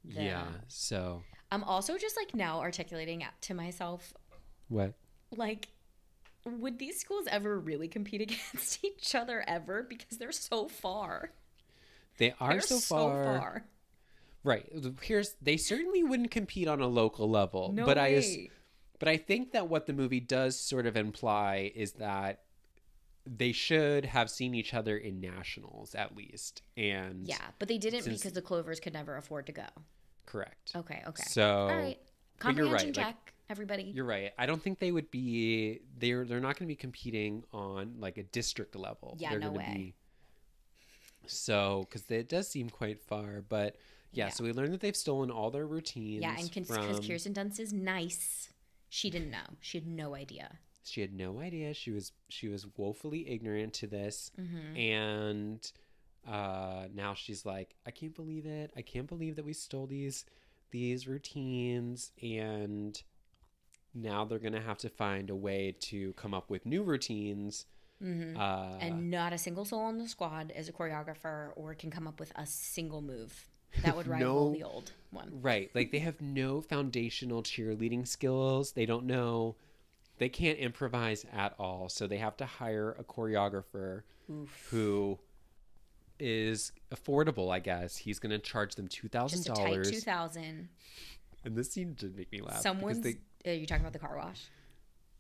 The... Yeah, so. I'm also just like now articulating to myself. What? Like. Would these schools ever really compete against each other ever? Because they're so far. They are they're so, far. so far. Right. Here's they certainly wouldn't compete on a local level. No but way. I but I think that what the movie does sort of imply is that they should have seen each other in nationals at least. And yeah, but they didn't since, because the Clovers could never afford to go. Correct. Okay, okay. So all right. Comprehension right, check. Like, everybody. You're right. I don't think they would be they're they're not going to be competing on like a district level. Yeah, they're no way. Be, so, because it does seem quite far, but yeah, yeah. So we learned that they've stolen all their routines. Yeah, and because from... Kirsten Dunst is nice, she didn't know. She had no idea. She had no idea. She was she was woefully ignorant to this. Mm-hmm. And uh, now she's like, I can't believe it. I can't believe that we stole these these routines. And now they're going to have to find a way to come up with new routines. Mm-hmm. Uh, and not a single soul on the squad is a choreographer or can come up with a single move that would rival no, the old one. Right. Like, they have no foundational cheerleading skills. They don't know. They can't improvise at all. So they have to hire a choreographer Oof. who is affordable, I guess. He's going to charge them two thousand dollars. Just a tight two thousand dollars. And this scene did make me laugh. Someone's... They, are you talking about the car wash?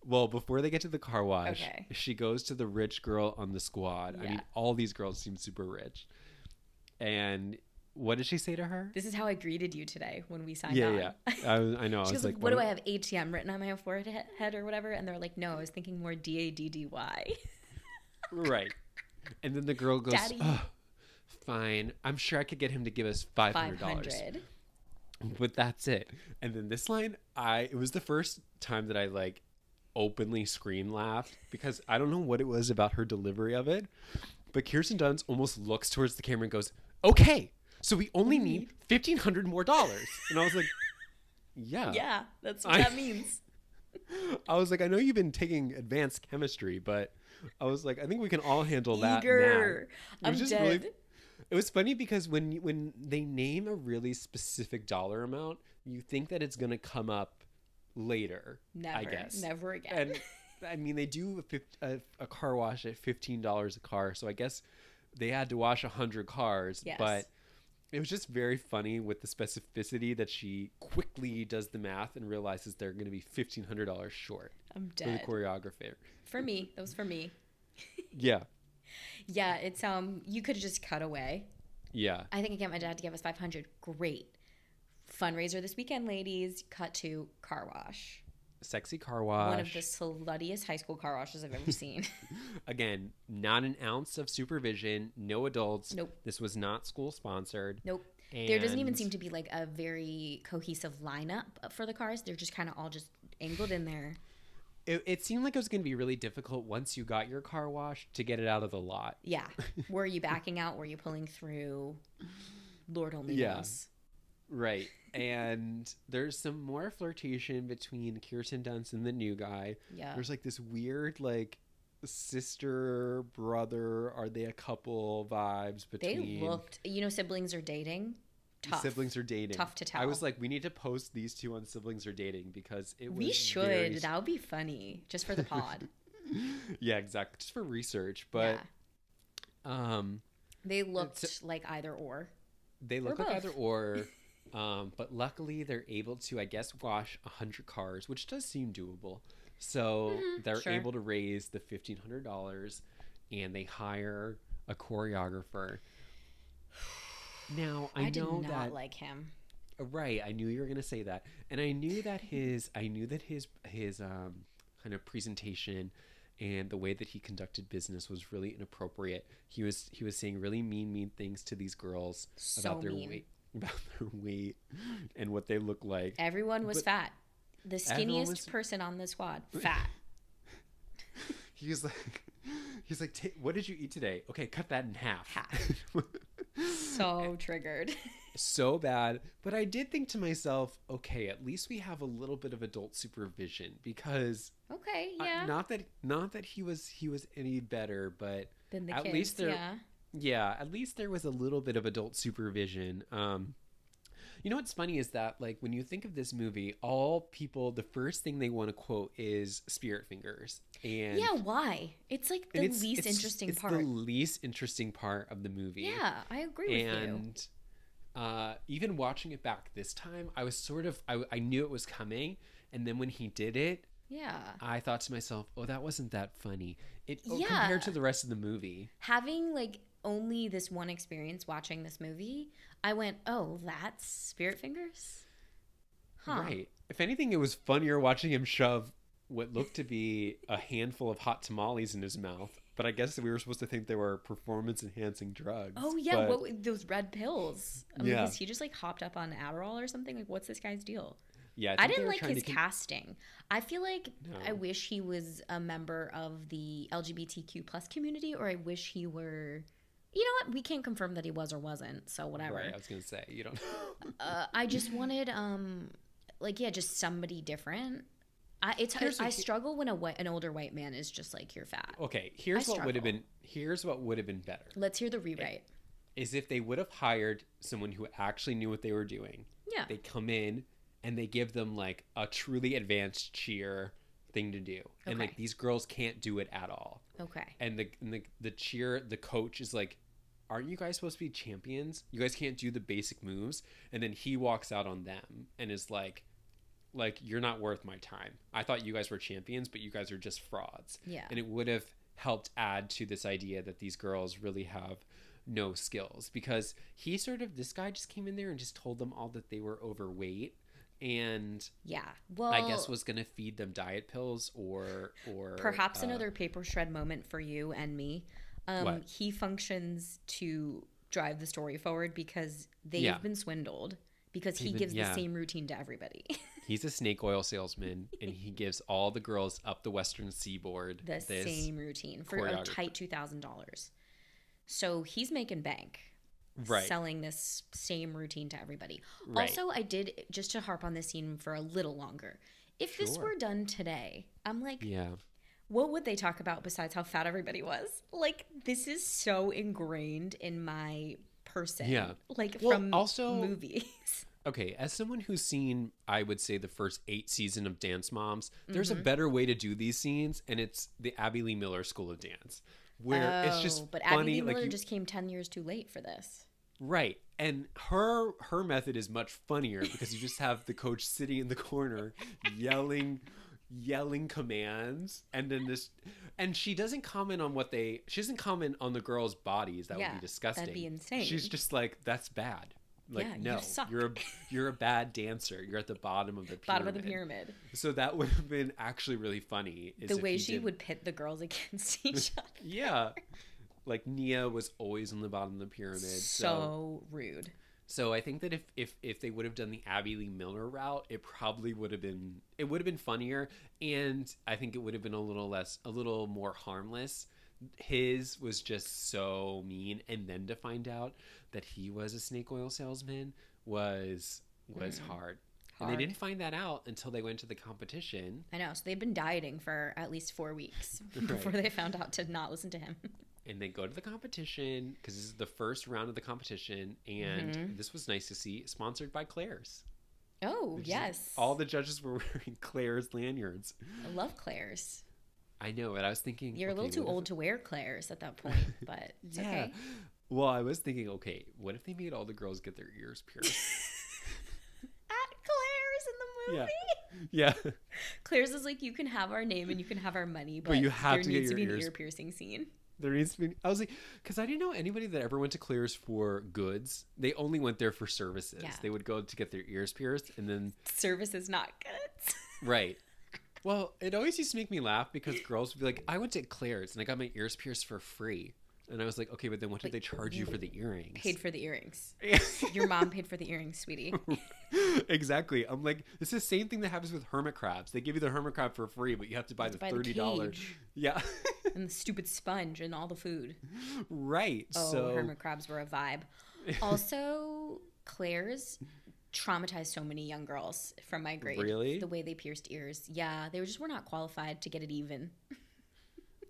Well, before they get to the car wash, okay. she goes to the rich girl on the squad. Yeah. I mean, all these girls seem super rich. And... what did she say to her? This is how I greeted you today when we signed yeah, on. Yeah, yeah. I, I know. She I was like, what, what do I have A T M written on my forehead or whatever? And they're like, no, I was thinking more D A D D Y. Right. And then the girl goes, Daddy. Oh, fine. I'm sure I could get him to give us five hundred dollars. five hundred dollars. But that's it. And then this line, I it was the first time that I like openly scream laughed because I don't know what it was about her delivery of it. But Kirsten Dunst almost looks towards the camera and goes, okay. So we only need fifteen hundred more dollars, and I was like, "Yeah, yeah, that's what I, that means." I was like, "I know you've been taking advanced chemistry, but I was like, I think we can all handle that Eager. now." It was I'm dead. Really, it was funny because when when they name a really specific dollar amount, you think that it's gonna come up later. Never, I guess, never again. And I mean, they do a, a, a car wash at fifteen dollars a car, so I guess they had to wash a hundred cars, yes. but. It was just very funny with the specificity that she quickly does the math and realizes they're going to be fifteen hundred dollars short. I'm dead. For the choreographer. For me. That was for me. Yeah. Yeah. It's, um, you could have just cut away. Yeah. I think I get my dad to give us five hundred. Great. Fundraiser this weekend, ladies. Cut to car wash. Sexy car wash. One of the sluttiest high school car washes I've ever seen. Again, not an ounce of supervision, no adults. Nope. This was not school sponsored. Nope. And there doesn't even seem to be like a very cohesive lineup for the cars. They're just kind of all just angled in there. It, it seemed like it was going to be really difficult once you got your car washed to get it out of the lot. Yeah. Were you backing out? Were you pulling through? Lord only knows. Yeah. Right. And there's some more flirtation between Kirsten Dunst and the new guy. Yeah. There's like this weird like sister, brother, are they a couple vibes between. They looked, you know, siblings are dating. Tough. Siblings are dating. Tough to tell. I was like, we need to post these two on siblings are dating because it was. We should. Very... That would be funny just for the pod. Yeah, exactly. Just for research. But yeah. um, they looked so... like either or. They look or like both. either or. Um, but luckily they're able to, I guess, wash a hundred cars, which does seem doable. So mm-hmm, they're sure. able to raise the fifteen hundred dollars and they hire a choreographer. Now I, I know did not that like him. Right. I knew you were going to say that. And I knew that his, I knew that his, his, um, kind of presentation and the way that he conducted business was really inappropriate. He was, he was saying really mean, mean things to these girls so about their mean. weight. About their weight and what they look like. Everyone was but fat. The skinniest was... person on the squad, fat. He was like, he's like, T- what did you eat today? Okay, cut that in half. Half. So triggered. So bad. But I did think to myself, okay, at least we have a little bit of adult supervision because. Okay. Yeah. I, not that, not that he was he was any better, but than the at kids, least they're. Yeah. Yeah, at least there was a little bit of adult supervision. Um, you know what's funny is that, like, when you think of this movie, all people, the first thing they want to quote is spirit fingers. And yeah, why? It's like the it's, least it's, interesting it's part. It's the least interesting part of the movie. Yeah, I agree with and, you. And uh, even watching it back this time, I was sort of, I, I knew it was coming. And then when he did it, yeah, I thought to myself, oh, that wasn't that funny. It oh, yeah. Compared to the rest of the movie. Having, like... only this one experience watching this movie, I went, oh, that's spirit fingers? Huh. Right. If anything, it was funnier watching him shove what looked to be a handful of hot tamales in his mouth. But I guess we were supposed to think they were performance-enhancing drugs. Oh, yeah. But... what, those red pills. I mean, yeah. Was he just, like, hopped up on Adderall or something? Like, what's this guy's deal? Yeah, I, I didn't like his keep... casting. I feel like no. I wish he was a member of the L G B T Q plus community, or I wish he were. You know what? We can't confirm that he was or wasn't, so whatever. Right, I was gonna say you don't. uh, I just wanted, um, like, yeah, just somebody different. I it's I, I struggle when a white, an older white man is just like, you're fat. Okay, here's I what struggle. would have been. Here's what would have been better. Let's hear the rewrite. It, is if they would have hired someone who actually knew what they were doing. Yeah. They come in and they give them like a truly advanced cheer thing to do, okay. and like these girls can't do it at all. Okay. And the and the the cheer the coach is like, aren't you guys supposed to be champions? You guys can't do the basic moves. And then he walks out on them and is like, like, you're not worth my time. I thought you guys were champions, but you guys are just frauds. Yeah. And it would have helped add to this idea that these girls really have no skills, because he sort of, this guy just came in there and just told them all that they were overweight. And yeah, well, I guess was going to feed them diet pills or, or perhaps uh, another paper shred moment for you and me. Um, he functions to drive the story forward because they've yeah. been swindled, because he Even, gives yeah. the same routine to everybody. He's a snake oil salesman, and he gives all the girls up the Western Seaboard the same routine for a tight two thousand dollars. So he's making bank right. selling this same routine to everybody. Right. Also, I did, just to harp on this scene for a little longer, if sure. this were done today, I'm like, yeah. what would they talk about besides how fat everybody was? Like, this is so ingrained in my person. Yeah. Like, well, from also, movies. Okay, as someone who's seen, I would say, the first eight season of Dance Moms, there's mm-hmm. a better way to do these scenes, and it's the Abby Lee Miller School of Dance, where oh, it's just but funny. Abby Lee Miller like you, just came ten years too late for this. Right. And her her method is much funnier, because you just have the coach sitting in the corner yelling yelling commands, and then this and she doesn't comment on what they she doesn't comment on the girls' bodies. That yeah, would be disgusting. That'd be insane. She's just like, that's bad. Like, yeah, no, you suck. you're a you're a bad dancer. You're at the bottom of the pyramid. Bottom of the pyramid. So that would have been actually really funny. Is the way she didn't... would pit the girls against each other. Yeah. Like, Nia was always on the bottom of the pyramid. So, so rude. So I think that if, if if they would have done the Abby Lee Miller route, it probably would have been it would have been funnier, and I think it would have been a little less a little more harmless. His was just so mean, and then to find out that he was a snake oil salesman was was mm. hard. hard. And they didn't find that out until they went to the competition. I know. So they've been dieting for at least four weeks right. before they found out to not listen to him. And they go to the competition, because this is the first round of the competition, and mm-hmm. this was nice to see, sponsored by Claire's. Oh, just, yes. All the judges were wearing Claire's lanyards. I love Claire's. I know, but I was thinking... You're okay, a little too old if... to wear Claire's at that point, but it's yeah. okay. Well, I was thinking, okay, what if they made all the girls get their ears pierced? At Claire's in the movie? Yeah. yeah. Claire's is like, you can have our name and you can have our money, but, but you have there to needs get your to be an ears... ear piercing scene. There needs to be. I was like, because I didn't know anybody that ever went to Claire's for goods. They only went there for services. Yeah. They would go to get their ears pierced, and then services, not goods. Right. Well, it always used to make me laugh, because girls would be like, "I went to Claire's and I got my ears pierced for free," and I was like, "Okay, but then what did but they charge you for the earrings?" Paid for the earrings. Your mom paid for the earrings, sweetie. Exactly. I'm like, it's the same thing that happens with hermit crabs. They give you the hermit crab for free, but you have to buy the thirty dollars. Yeah. And the stupid sponge and all the food. Right. Oh, so... hermit crabs were a vibe. Also, Claire's traumatized so many young girls from my grade. Really? The way they pierced ears. Yeah. They were just were not qualified to get it even.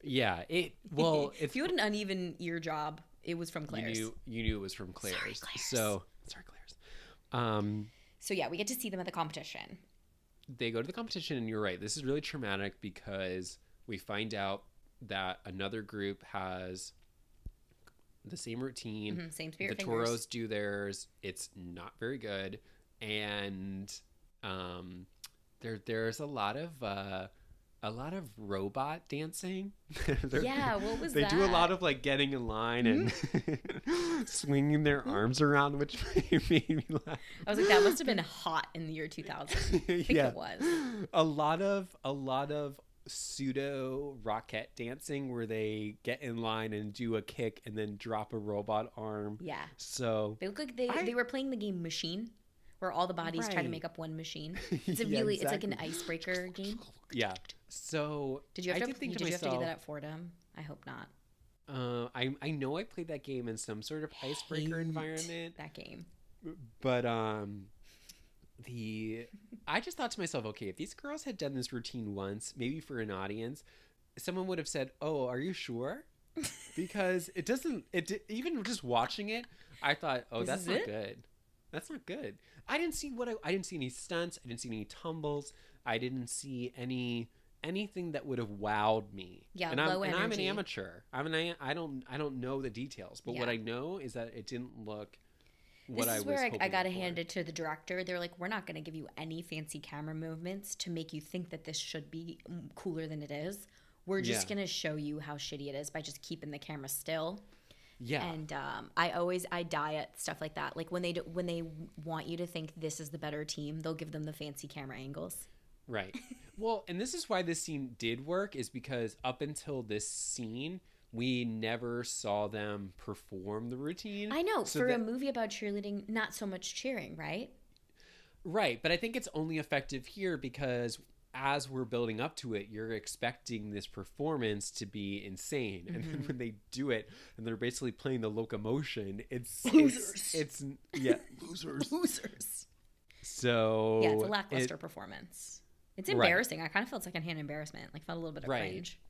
Yeah. It well, if, if you had an uneven ear job, it was from Claire's. You knew, you knew it was from Claire's. Sorry, Claire's. So sorry, Claire's. Um, so yeah, we get to see them at the competition. They go to the competition, and you're right. This is really traumatic, because we find out that another group has the same routine. Mm-hmm, same spirit fingers. The Toros do theirs. It's not very good, and um, there there's a lot of uh, a lot of robot dancing. Yeah, what was they that? They do a lot of like getting in line mm-hmm. and swinging their mm-hmm. arms around, which made me laugh. I was like, that must have been hot in the year two thousand. I think yeah. it was a lot of a lot of. pseudo rocket dancing, where they get in line and do a kick and then drop a robot arm. Yeah. So they look like they, I, they were playing the game Machine, where all the bodies right. try to make up one machine. It's a yeah, really, exactly. it's like an icebreaker game. Yeah. So did you have, I to, did think you, to did myself, you have to do that at Fordham? I hope not. Uh, I I know I played that game in some sort of icebreaker Hate environment. That game. But um, the I just thought to myself, okay, if these girls had done this routine once, maybe for an audience, someone would have said, "Oh, are you sure?" Because it doesn't. It even just watching it, I thought, "Oh, this that's not it? good. That's not good." I didn't see what I, I didn't see any stunts. I didn't see any tumbles. I didn't see any. Anything that would have wowed me. Yeah, and I'm, low and energy. I'm an amateur. I'm an I don't I don't know the details, but yeah. what I know is that it didn't look what this I was hoping. This is where I, I got to hand it to the director. They're like, we're not going to give you any fancy camera movements to make you think that this should be cooler than it is. We're just yeah. going to show you how shitty it is by just keeping the camera still. Yeah. And um, I always I die at stuff like that. Like when they do, when they want you to think this is the better team, they'll give them the fancy camera angles. Right. Well, and this is why this scene did work, is because up until this scene, we never saw them perform the routine. I know. So for that, a movie about cheerleading, not so much cheering, right? Right. But I think it's only effective here because as we're building up to it, you're expecting this performance to be insane. Mm-hmm. And then when they do it and they're basically playing the locomotion, it's... Losers. It's, it's yeah. Losers. Losers. So... Yeah, it's a lackluster it, performance. It's embarrassing. Right. I kind of felt secondhand embarrassment. Like felt a little bit of right. cringe.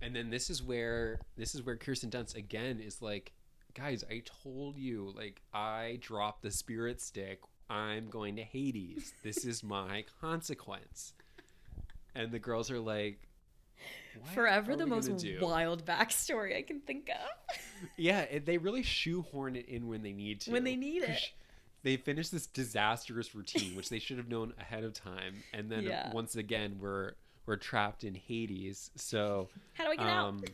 And then this is where this is where Kirsten Dunst again is like, guys, I told you, like I dropped the spirit stick. I'm going to Hades. This is my consequence. And the girls are like, what forever are the we most do? wild backstory I can think of. Yeah, it, they really shoehorn it in when they need to. When they need it. They finished this disastrous routine, which they should have known ahead of time. And then yeah. once again, we're we're trapped in Hades. So how do I get um,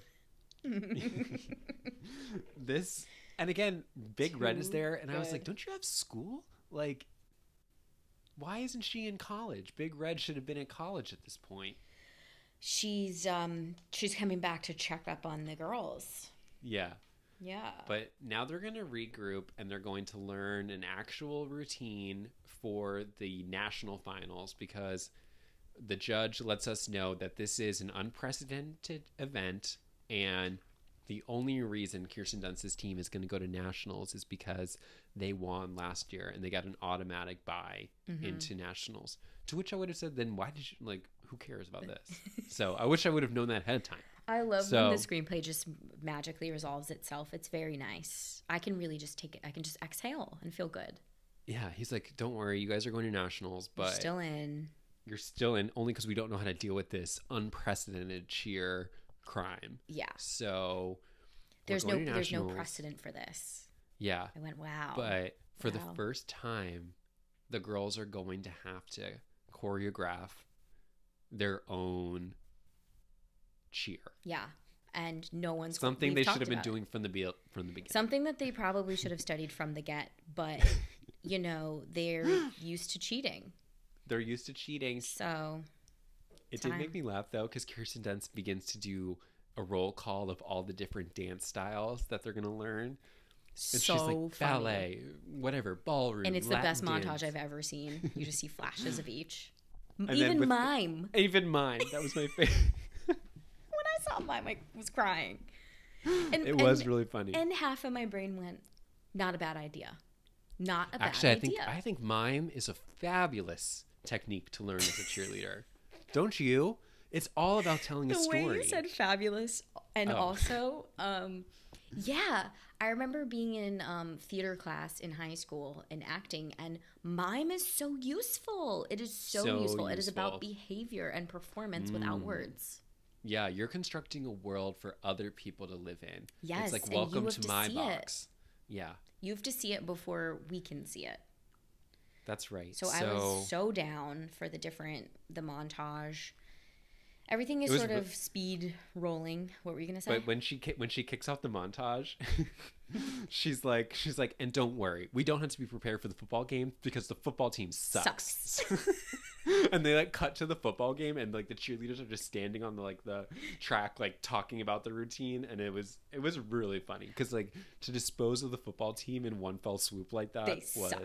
out? This and again, Big Too Red is there, and good. I was like, "Don't you have school? Like, why isn't she in college? Big Red should have been in college at this point." She's um she's coming back to check up on the girls. Yeah. Yeah. But now they're going to regroup and they're going to learn an actual routine for the national finals because the judge lets us know that this is an unprecedented event. And the only reason Kirsten Dunst's team is going to go to nationals is because they won last year and they got an automatic bye mm-hmm. into nationals. To which I would have said, then why did you, like, who cares about this? So I wish I would have known that ahead of time. I love so, when the screenplay just magically resolves itself. It's very nice. I can really just take it. I can just exhale and feel good. Yeah. He's like, don't worry. You guys are going to nationals, but you're still in. You're still in only because we don't know how to deal with this unprecedented cheer crime. Yeah. So there's no there's no precedent for this. Yeah. I went, wow. But for wow. the first time, the girls are going to have to choreograph their own cheer. Yeah. And no one's something they should have been doing it. from the be- from the beginning. Something that they probably should have studied from the get, but you know, they're used to cheating. They're used to cheating. So it time. did make me laugh though, because Kirsten Dunst begins to do a roll call of all the different dance styles that they're gonna learn. And so she's like ballet, funny. whatever, ballroom. And it's Latin the best dance. montage I've ever seen. You just see flashes of each. And even with, mime. Even mime. That was my favorite. I like, was crying. And, it was and, really funny. And half of my brain went, not a bad idea. Not a Actually, bad I idea. Actually, I think mime is a fabulous technique to learn as a cheerleader. Don't you? It's all about telling the a story. The way you said fabulous. And oh. also, um, yeah, I remember being in um, theater class in high school and acting, and mime is so useful. It is so, so useful. useful. It is about behavior and performance mm. without words. Yeah, you're constructing a world for other people to live in. Yes, it's like welcome to my box. Yeah, you have to see it before we can see it. That's right. So, so I was so down for the different the montage. Everything is sort of speed rolling. What were you gonna say? But when she when she kicks off the montage, she's like she's like, and don't worry, we don't have to be prepared for the football game because the football team sucks. sucks. And they like cut to the football game, and like the cheerleaders are just standing on the like the track, like talking about the routine, and it was it was really funny because like to dispose of the football team in one fell swoop like that they was suck.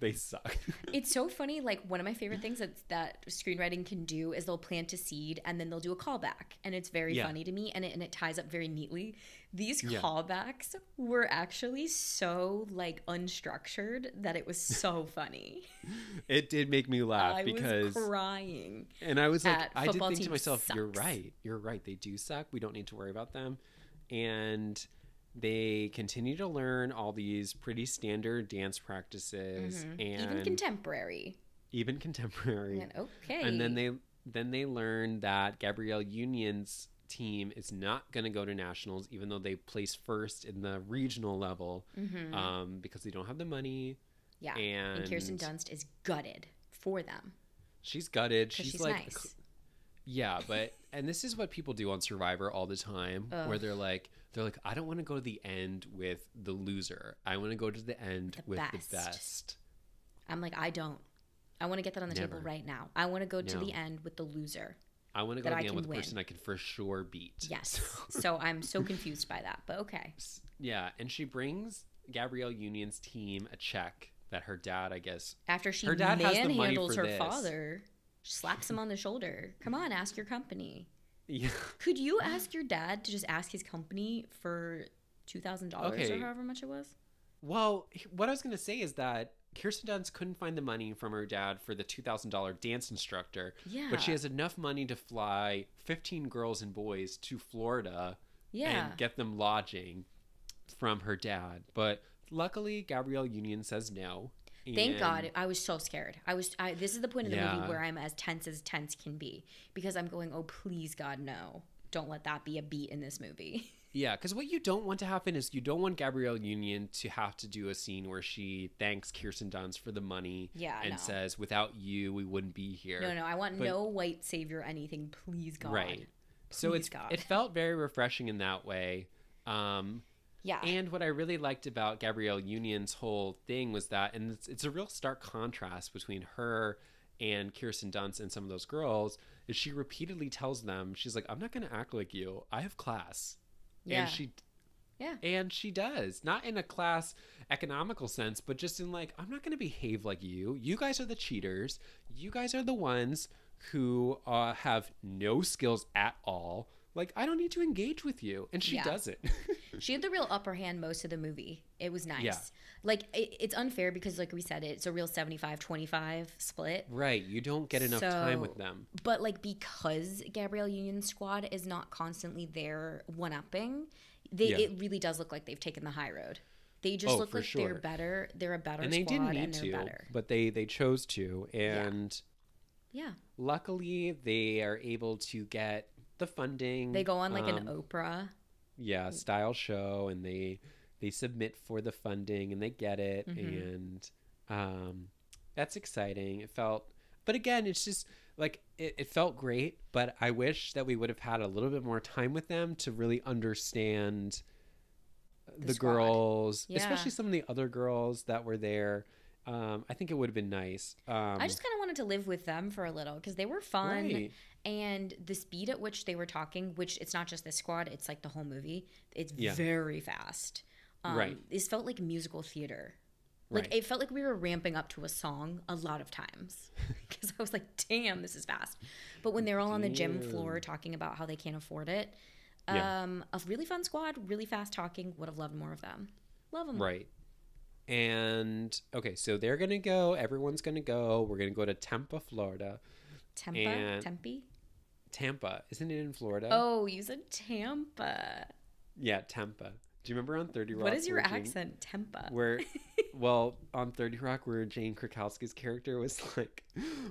They suck. It's so funny. Like, one of my favorite things that, that screenwriting can do is they'll plant a seed and then they'll do a callback. And it's very yeah. funny to me. And it, and it ties up very neatly. These yeah. callbacks were actually so, like, unstructured that it was so funny. It did make me laugh I because. I was crying. And I was like, I did think to myself, sucks. You're right. You're right. They do suck. We don't need to worry about them. And they continue to learn all these pretty standard dance practices mm-hmm. and even contemporary. Even contemporary. And okay. And then they then they learn that Gabrielle Union's team is not going to go to nationals, even though they place first in the regional level, mm-hmm. um, because they don't have the money. Yeah. And, and Kirsten Dunst is gutted for them. She's gutted. She's, she's like, nice. Yeah, but and this is what people do on Survivor all the time, Ugh. where they're like. They're like, I don't want to go to the end with the loser. I want to go to the end the with best. the best. I'm like, I don't. I want to get that on the Never. table right now. I want to go no. to the end with the loser. I want to go to the I end with win. the person I can for sure beat. Yes. So. so I'm so confused by that, but okay. Yeah, and she brings Gabrielle Union's team a check that her dad, I guess. After she her dad manhandles her this. father, slaps him on the shoulder. Come on, ask your company. Yeah. Could you ask your dad to just ask his company for two thousand dollars okay. or however much it was? Well, what I was going to say is that Kirsten Dunst couldn't find the money from her dad for the two thousand dollars dance instructor. Yeah. But she has enough money to fly fifteen girls and boys to Florida yeah. and get them lodging from her dad. But luckily, Gabrielle Union says no. Thank God. I was so scared. I was. I, this is the point of the yeah. movie where I'm as tense as tense can be because I'm going, oh, please, God, no. Don't let that be a beat in this movie. Yeah, because what you don't want to happen is you don't want Gabrielle Union to have to do a scene where she thanks Kirsten Dunst for the money yeah, and no. says, without you, we wouldn't be here. No, no, I want but, no white savior anything. Please, God. Right. Please, so it's, God. It felt very refreshing in that way. Um Yeah. And what I really liked about Gabrielle Union's whole thing was that, and it's, it's a real stark contrast between her and Kirsten Dunst and some of those girls, is she repeatedly tells them, she's like, I'm not going to act like you. I have class. Yeah. And she, yeah. And she does. Not in a class economical sense, but just in like, I'm not going to behave like you. You guys are the cheaters. You guys are the ones who uh, have no skills at all. Like, I don't need to engage with you. And she yeah. doesn't. She had the real upper hand most of the movie. It was nice. Yeah. Like, it, it's unfair because, like we said, it's a real seventy-five twenty-five split. Right. You don't get enough so, time with them. But, like, because Gabrielle Union's squad is not constantly there one-upping, they, yeah. it really does look like they've taken the high road. They just oh, look like sure. they're better. They're a better and squad, they didn't need and they're to, better. But they, they chose to. And yeah. yeah. luckily, they are able to get the funding. They go on like um, an Oprah yeah style show and they they submit for the funding and they get it mm-hmm. and um that's exciting. It felt, but again, it's just like it, it felt great, but I wish that we would have had a little bit more time with them to really understand the, the girls yeah. especially some of the other girls that were there. Um, I think it would have been nice. Um, I just kind of wanted to live with them for a little because they were fun. Right. And the speed at which they were talking, which it's not just this squad, it's like the whole movie. It's yeah. very fast. Um, right. This felt like musical theater. Like right. it felt like we were ramping up to a song a lot of times because I was like, damn, this is fast. But when they're all on the gym floor talking about how they can't afford it, um, yeah. a really fun squad, really fast talking, would have loved more of them. Love them. Right. And okay, so they're gonna go. Everyone's gonna go. We're gonna go to Tampa, Florida. Tampa, Tempe. Tampa, isn't it in Florida? Oh, you said Tampa. Yeah, Tampa. Do you remember on thirty Rock? What is your accent, Jane, Tampa? Where, well, on thirty Rock, where Jane Krakowski's character was like,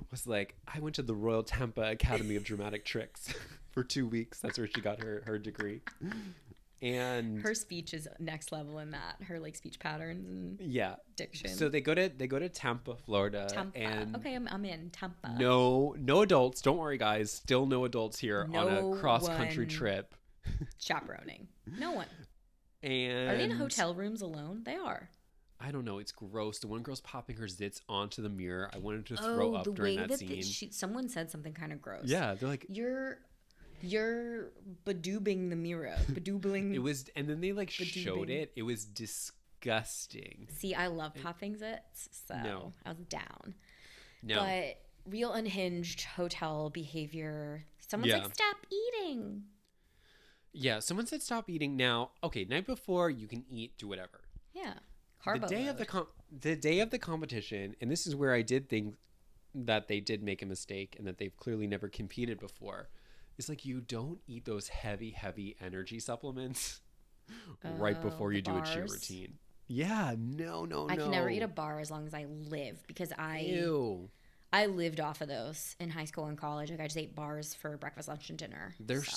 was like, I went to the Royal Tampa Academy of Dramatic Tricks for two weeks. That's where she got her her degree. And her speech is next level in that, her like speech patterns and yeah diction. So they go to they go to Tampa, Florida. Tampa. And okay, I'm, I'm in Tampa. No, no adults. Don't worry, guys. Still no adults here no on a cross country trip. Chaperoning. No one. And are they in hotel rooms alone? They are. I don't know. It's gross. The one girl's popping her zits onto the mirror. I wanted to throw oh, up the during way that, that scene. The, she, someone said something kind of gross. Yeah, they're like, you're. You're bedoobing the mirror, bedoobling. It was, and then they like bedoobing. showed it. It was disgusting. disgusting. See, I love pop exits, so no. I was down. No. But real unhinged hotel behavior. Someone's yeah. like, stop eating. Yeah, someone said stop eating. Now, okay, night before, you can eat, do whatever. Yeah, carbo the day load. of the com- The day of the competition, and this is where I did think that they did make a mistake and that they've clearly never competed before. It's like, you don't eat those heavy, heavy energy supplements uh, right before you do bars. a cheer routine. Yeah, no, no, I no. I can never eat a bar as long as I live because I Ew. I lived off of those in high school and college. Like, I just ate bars for breakfast, lunch, and dinner. They're so,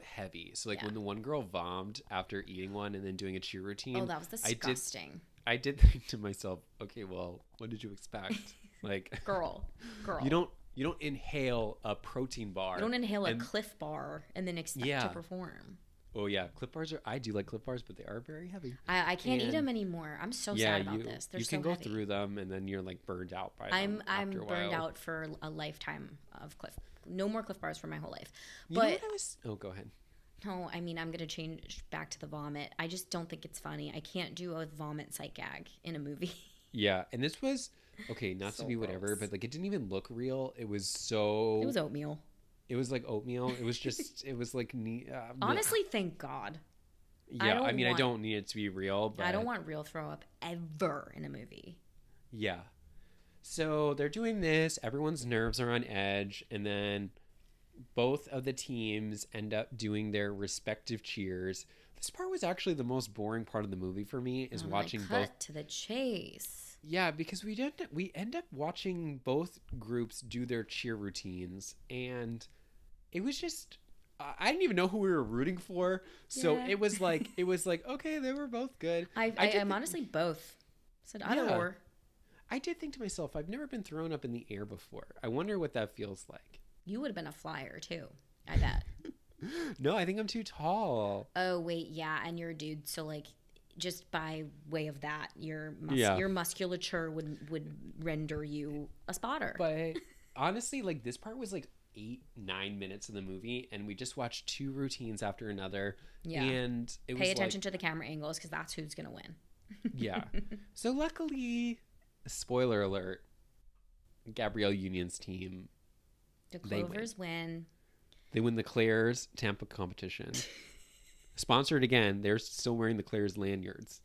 so heavy. So, like, yeah. when the one girl vomed after eating one and then doing a cheer routine. Oh, that was disgusting. I did, I did think to myself, okay, well, what did you expect? Like, Girl, girl. You don't. You don't inhale a protein bar. You don't inhale and, a Cliff bar and then expect yeah. to perform. Oh, yeah. Cliff bars are – I do like Cliff bars, but they are very heavy. I, I can't and eat them anymore. I'm so yeah, sad about you, this. They're so heavy. You can so go heavy. through them, and then you're, like, burned out by I'm, them I'm burned while. out for a lifetime of Cliff – no more Cliff bars for my whole life. But you know what I was – oh, go ahead. No, I mean, I'm going to change back to the vomit. I just don't think it's funny. I can't do a vomit sight gag in a movie. Yeah, and this was – okay, not so to be whatever, gross. but, like, it didn't even look real. It was so... It was oatmeal. It was, like, oatmeal. It was just... it was, like... Ne- uh, Honestly, thank God. Yeah, I, I mean, want, I don't need it to be real, but... I don't want real throw-up ever in a movie. Yeah. So, they're doing this. Everyone's nerves are on edge. And then both of the teams end up doing their respective cheers. This part was actually the most boring part of the movie for me, is oh, watching cut both... Cut to the chase. Yeah, because we did we end up watching both groups do their cheer routines, and it was just I didn't even know who we were rooting for. So yeah. it was like it was like okay, they were both good. I, I, I I'm th- honestly both. Said I don't know. I did think to myself, I've never been thrown up in the air before. I wonder what that feels like. You would have been a flyer too, I bet. No, I think I'm too tall. Oh wait, yeah, and you're a dude, so like. Just by way of that, your mus- yeah. your musculature would would render you a spotter. But honestly, like this part was like eight, nine minutes of the movie, and we just watched two routines after another. Yeah, and it pay was attention like, to the camera angles because that's who's gonna win. Yeah. So luckily, spoiler alert: Gabrielle Union's team. The Clovers they win. win. They win the Claire's Tampa competition. Sponsored again, they're still wearing the Claire's lanyards.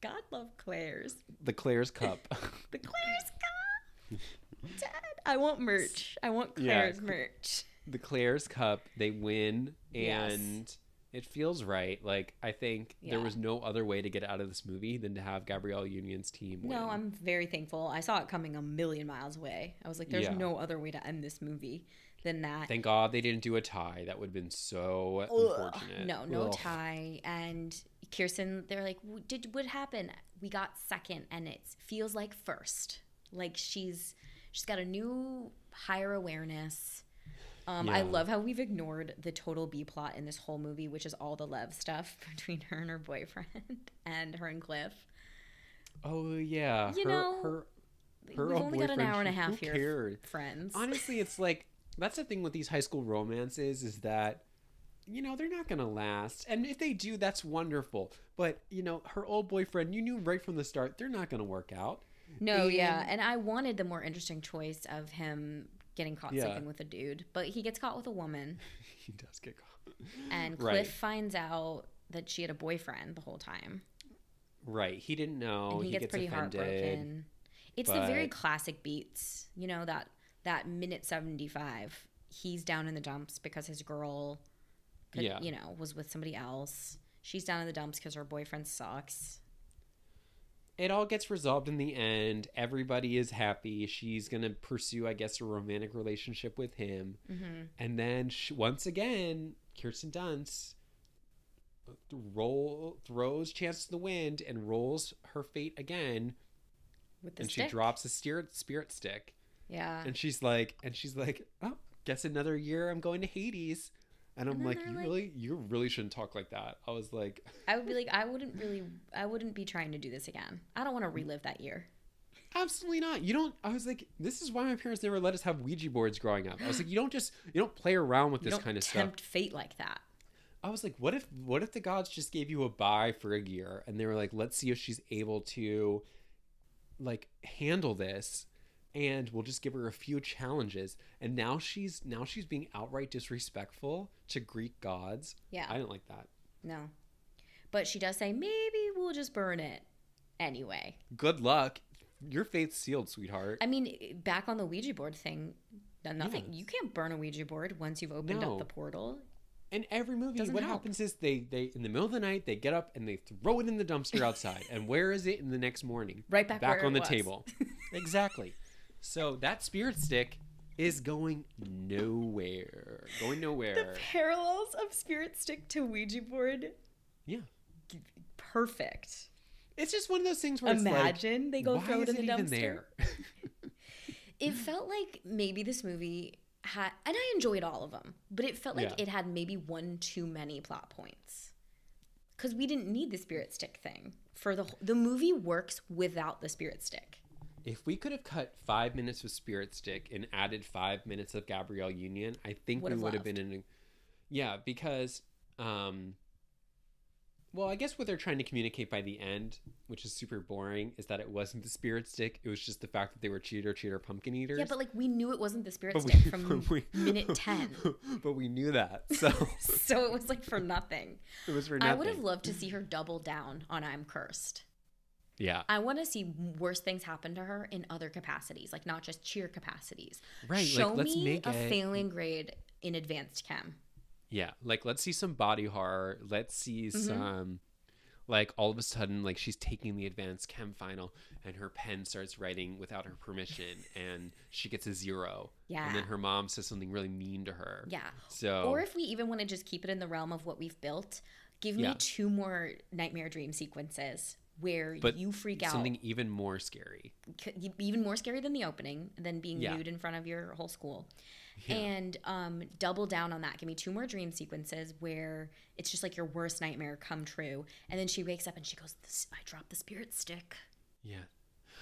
God love Claire's. The Claire's Cup. The Claire's Cup. Dad, I want merch. I want Claire's yeah. merch. The Claire's Cup, they win, and yes. it feels right. Like, I think yeah. there was no other way to get out of this movie than to have Gabrielle Union's team win. No, I'm very thankful. I saw it coming a million miles away. I was like, there's yeah. no other way to end this movie. Than that. Thank God they didn't do a tie. That would have been so Ugh. unfortunate. No, no Ugh. tie. And Kirsten, they're like, what did what happened? We got second, and it feels like first. Like she's she's got a new higher awareness. Um, yeah. I love how we've ignored the total B plot in this whole movie, which is all the love stuff between her and her boyfriend, and her and Cliff. Oh yeah, you her, know, her, her we've only got an hour and a half here, cared? friends. Honestly, it's like. That's the thing with these high school romances is that, you know, they're not going to last. And if they do, that's wonderful. But, you know, her old boyfriend, you knew right from the start, they're not going to work out. No, and, yeah. And I wanted the more interesting choice of him getting caught yeah. sleeping with a dude. But he gets caught with a woman. He does get caught. And Cliff right. finds out that she had a boyfriend the whole time. Right. He didn't know. And he, he gets, gets pretty offended, heartbroken. It's but... the very classic beats, you know, that... That minute seventy-five, he's down in the dumps because his girl, could, yeah. you know, was with somebody else. She's down in the dumps because her boyfriend sucks. It all gets resolved in the end. Everybody is happy. She's going to pursue, I guess, a romantic relationship with him. Mm-hmm. And then, she, once again, Kirsten Dunst roll, throws Chance to the Wind and rolls her fate again. With the and stick. She drops a spirit, spirit stick. Yeah. And she's like, and she's like, oh, guess another year I'm going to Hades. And I'm and like, you like, really, you really shouldn't talk like that. I was like, I would be like, I wouldn't really, I wouldn't be trying to do this again. I don't want to relive that year. Absolutely not. You don't, I was like, this is why my parents never let us have Ouija boards growing up. I was like, you don't just, you don't play around with you this kind of stuff. You don't tempt fate like that. I was like, what if what if the gods just gave you a bye for a year and they were like, let's see if she's able to like handle this, and we'll just give her a few challenges. And now she's now she's being outright disrespectful to Greek gods. Yeah. I didn't like that. No. But she does say, maybe we'll just burn it anyway. Good luck. Your faith's sealed, sweetheart. I mean, back on the Ouija board thing, nothing. Yes. You can't burn a Ouija board once you've opened no. up the portal. In every movie, Doesn't what help. happens is they, they, in the middle of the night, they get up and they throw it in the dumpster outside. And where is it in the next morning? Right back, back on the was. table. Exactly. So that spirit stick is going nowhere. Going nowhere. The parallels of spirit stick to Ouija board. Yeah. Perfect. It's just one of those things where Imagine it's like, they go why throw it in the dumpster. There? It felt like maybe this movie... Had, and I enjoyed all of them, but it felt like yeah. it had maybe one too many plot points, because we didn't need the spirit stick thing for the the movie works without the spirit stick. If we could have cut five minutes of spirit stick and added five minutes of Gabrielle Union, I think would we would loved. have been in. A, yeah, because, um, well, I guess what they're trying to communicate by the end, which is super boring, is that it wasn't the spirit stick. It was just the fact that they were cheater, cheater, pumpkin eaters. Yeah, but like we knew it wasn't the spirit but stick we, from we, minute ten. But we knew that. So so it was like for nothing. It was for nothing. I would have loved to see her double down on I'm cursed. Yeah. I want to see worse things happen to her in other capacities, like not just cheer capacities. Right. Show like, let's me make a, a failing grade in advanced chem. Yeah, like let's see some body horror. Let's see mm-hmm. some, like all of a sudden, like she's taking the advanced chem final and her pen starts writing without her permission and she gets a zero. Yeah. And then her mom says something really mean to her. Yeah. So, or if we even want to just keep it in the realm of what we've built, give me yeah. two more nightmare dream sequences where but you freak out. Something even more scary. Even more scary than the opening, than being yeah. nude in front of your whole school. Yeah. And um, double down on that. Give me two more dream sequences where it's just like your worst nightmare come true. And then she wakes up and she goes, this, I dropped the spirit stick. Yeah.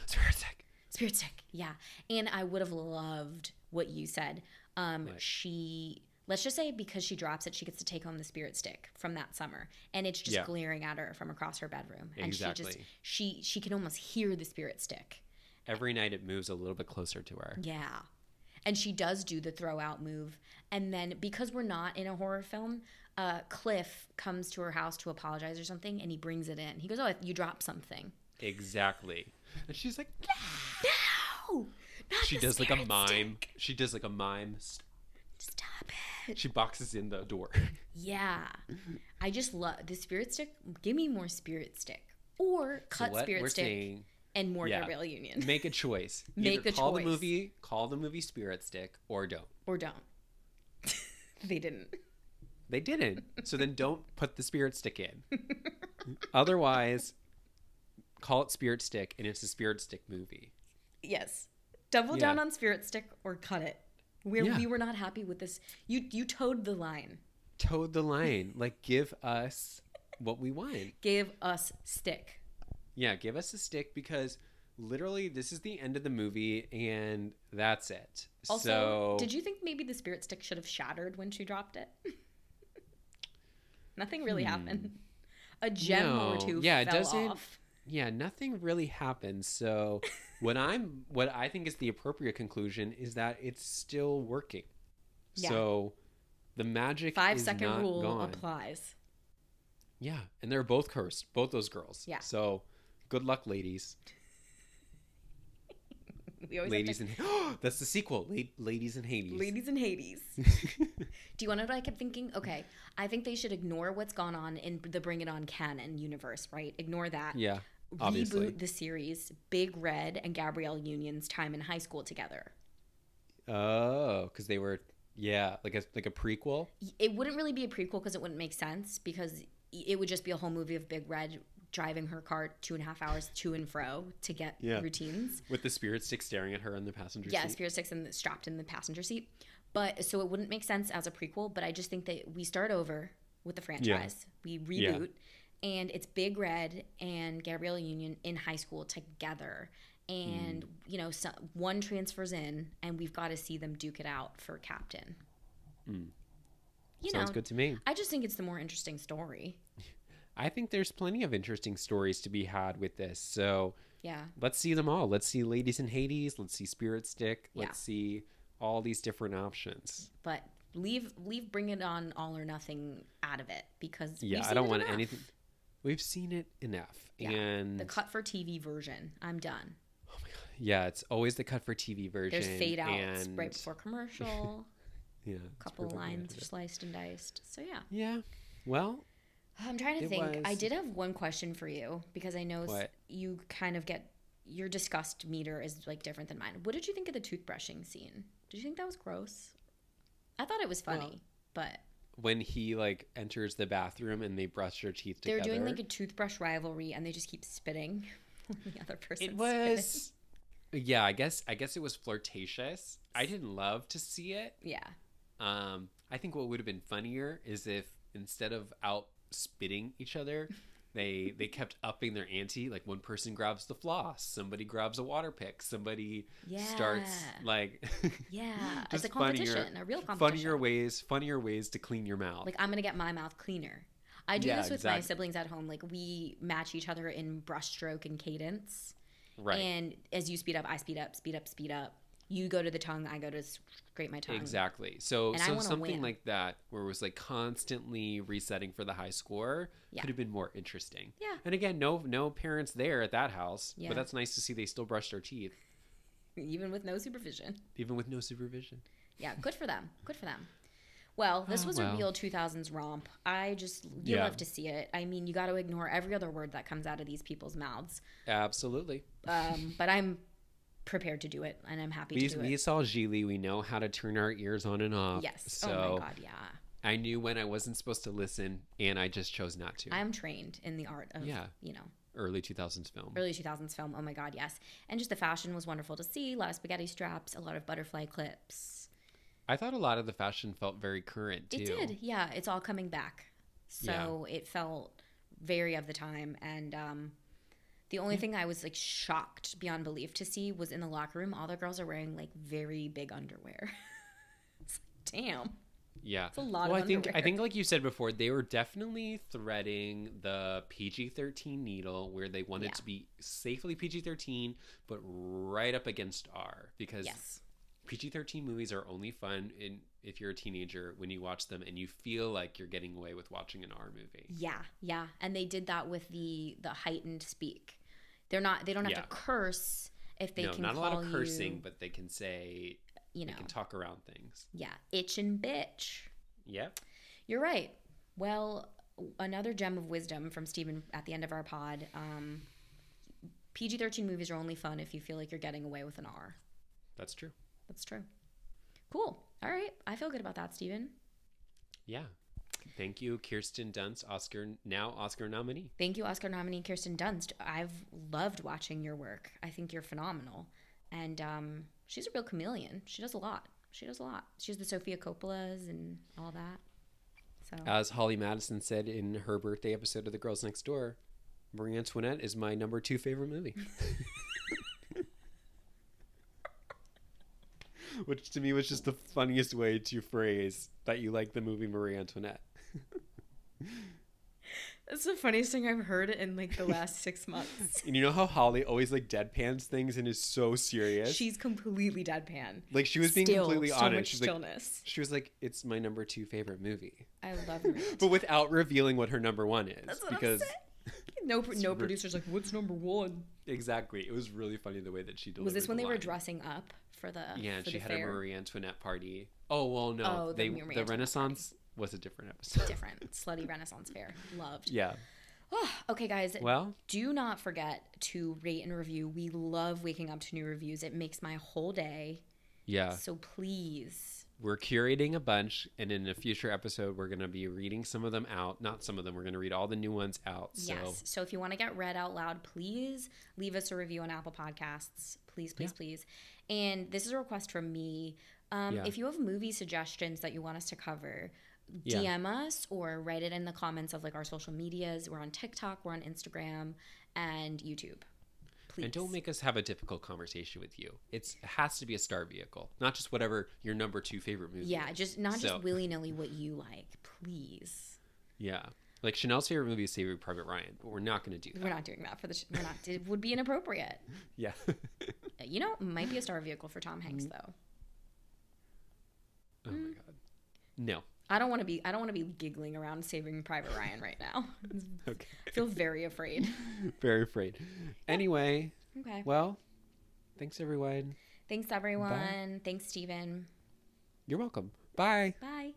Spirit stick. Spirit stick. Yeah. And I would have loved what you said. Um, right. She, let's just say because she drops it, she gets to take home the spirit stick from that summer. And it's just yeah. glaring at her from across her bedroom. And exactly. she just, she, she can almost hear the spirit stick. Every night it moves a little bit closer to her. Yeah. And she does do the throw out move. And then because we're not in a horror film, uh, Cliff comes to her house to apologize or something, and he brings it in. He goes, oh, you dropped something. Exactly. And she's like, no, not She does like a mime. Stick. She does like a mime. Stop it. She boxes in the door. Yeah. I just love the spirit stick. Give me more spirit stick. Or cut so spirit stick. Saying- And more yeah. Gabrielle Union. Make a choice. Make Either a call choice. Call the movie, call the movie Spirit Stick, or don't. Or don't. They didn't. They didn't. So then don't put the Spirit Stick in. Otherwise, call it Spirit Stick, and it's a Spirit Stick movie. Yes. Double yeah. down on Spirit Stick or cut it. Where yeah. we were not happy with this. You you toed the line. Toed the line. Like, give us what we want. Give us stick. Yeah, give us a stick, because literally this is the end of the movie and that's it. Also, so, did you think maybe the spirit stick should have shattered when she dropped it? Nothing really hmm. happened. A gem no. or two yeah, fell it doesn't, off. Yeah, nothing really happened. So what I'm what I think is the appropriate conclusion is that it's still working. Yeah. So the magic Five is second not rule gone. Applies. Yeah, and they're both cursed, both those girls. Yeah. So good luck, ladies. We always ladies in Hades. That's the sequel. La- ladies in Hades. Ladies in Hades. Do you want to know what I kept thinking? Okay. I think they should ignore what's gone on in the Bring It On canon universe, right? Ignore that. Yeah, obviously. Reboot the series, Big Red and Gabrielle Union's time in high school together. Oh, because they were, yeah, like a, like a prequel? It wouldn't really be a prequel because it wouldn't make sense, because it would just be a whole movie of Big Red driving her car two and a half hours to and fro to get yeah. routines. With the spirit stick staring at her in the passenger yeah, seat. Yeah, spirit sticks in the, strapped in the passenger seat. But so it wouldn't make sense as a prequel, but I just think that we start over with the franchise. Yeah. We reboot. Yeah. And it's Big Red and Gabrielle Union in high school together. And, mm. you know, so, one transfers in, and we've got to see them duke it out for captain. Mm. you Sounds know, good to me. I just think it's the more interesting story. I think there's plenty of interesting stories to be had with this. So yeah, let's see them all. Let's see Ladies in Hades. Let's see Spirit Stick. Let's yeah. see all these different options. But leave leave Bring It On All or Nothing out of it, because yeah, we've seen I don't it want enough. anything. We've seen it enough, yeah. and the cut for T V version. I'm done. Oh my god! Yeah, it's always the cut for T V version. There's fade outs and... right before commercial. Yeah, a couple of lines are sliced and diced. So yeah. Yeah. Well, I'm trying to think. Was... I did have one question for you, because I know what? you kind of get your disgust meter is like different than mine. What did you think of the toothbrushing scene? Did you think that was gross? I thought it was funny, well, but when he like enters the bathroom and they brush their teeth together, they're doing like a toothbrush rivalry, and they just keep spitting on the other person's. It was, spitting. yeah. I guess I guess it was flirtatious. I didn't love to see it. Yeah. Um, I think what would have been funnier is if instead of out spitting each other, they they kept upping their ante. Like one person grabs the floss, somebody grabs a water pick, somebody yeah. starts like yeah, it's a competition, funnier, a real competition. Funnier ways, funnier ways to clean your mouth. Like I'm gonna get my mouth cleaner. I do yeah, this with exactly. my siblings at home. Like we match each other in brushstroke and cadence. Right. And as you speed up, I speed up, speed up, speed up. You go to the tongue, I go to scrape my tongue. Exactly. So, so something win. like that, where it was like constantly resetting for the high score, yeah. could have been more interesting. Yeah. And again, no no parents there at that house, yeah. but that's nice to see they still brush their teeth. Even with no supervision. Even with no supervision. Yeah, good for them. Good for them. Well, this oh, was well. a real two thousands romp. I just, you yeah. love to see it. I mean, you got to ignore every other word that comes out of these people's mouths. Absolutely. Um, but I'm... prepared to do it, and I'm happy we, to do we it. We saw Gili. We know how to turn our ears on and off. Yes. So oh my god, yeah. I knew when I wasn't supposed to listen, and I just chose not to. I'm trained in the art of, yeah. you know. Early two thousands film. Early two thousands film. Oh my god, yes. And just the fashion was wonderful to see. A lot of spaghetti straps, a lot of butterfly clips. I thought a lot of the fashion felt very current, too. It did, yeah. It's all coming back. So yeah. it felt very of the time, and... um the only thing I was like shocked beyond belief to see was in the locker room, all the girls are wearing like very big underwear. It's like, damn. Yeah. It's a lot well, of I underwear. Think, I think like you said before, they were definitely threading the P G thirteen needle where they wanted yeah. to be safely P G thirteen, but right up against R, because yes. P G thirteen movies are only fun in, if you're a teenager when you watch them and you feel like you're getting away with watching an R movie. Yeah, yeah. And they did that with the the heightened speak. They're not. They don't have yeah. to curse if they no, can. No, not call a lot of cursing, you, but they can say. You know, they can talk around things. Yeah, itch and bitch. Yeah, you're right. Well, another gem of wisdom from Stephen at the end of our pod. Um, P G thirteen movies are only fun if you feel like you're getting away with an R. That's true. That's true. Cool. All right, I feel good about that, Stephen. Yeah. Thank you, Kirsten Dunst, Oscar now Oscar nominee. Thank you, Oscar nominee Kirsten Dunst. I've loved watching your work. I think you're phenomenal, and um, she's a real chameleon. She does a lot. She does a lot. She's the Sofia Coppolas and all that. So, as Holly Madison said in her birthday episode of The Girls Next Door, Marie Antoinette is my number two favorite movie. Which to me was just the funniest way to phrase that you like the movie Marie Antoinette. That's the funniest thing I've heard in like the last six months. And you know how Holly always like deadpans things and is so serious? She's completely deadpan. Like she was being Still, completely so honest. Much She's stillness. Like, she was like, it's my number two favorite movie. I love it. But without revealing what her number one is. That's what because I'm saying. No, no producer's like, what's number one? Exactly. It was really funny the way that she delivered. Was this when the they line. were dressing up for the yeah? And for she the had fair. a Marie Antoinette party. Oh well, no, oh, they the, the Renaissance party. was a different episode. Different slutty Renaissance fair. Loved. Yeah. Oh, okay, guys. Well, do not forget to rate and review. We love waking up to new reviews. It makes my whole day. Yeah. So please. We're curating a bunch, and in a future episode, we're going to be reading some of them out. Not some of them. We're going to read all the new ones out. So. Yes. So if you want to get read out loud, please leave us a review on Apple Podcasts. Please, please, yeah. please. And this is a request from me. Um, yeah. If you have movie suggestions that you want us to cover, D M yeah. us or write it in the comments of like our social medias. We're on TikTok. We're on Instagram and YouTube. Please Please. And don't make us have a difficult conversation with you. It's, it has to be a Star Vehicle, not just whatever your number two favorite movie yeah, is. Yeah, just not so. just willy-nilly what you like, please. Yeah. Like, Chanel's favorite movie is Saving Private Ryan, but we're not going to do that. We're not doing that for the sh- we're not. It would be inappropriate. Yeah. You know, it might be a Star Vehicle for Tom Hanks, though. Oh, mm. my God. No. I don't want to be I don't want to be giggling around Saving Private Ryan right now. Okay. I feel very afraid. Very afraid. Anyway. Okay. Well, thanks, everyone. Thanks, everyone. Bye. Thanks, Stephen. You're welcome. Bye. Bye.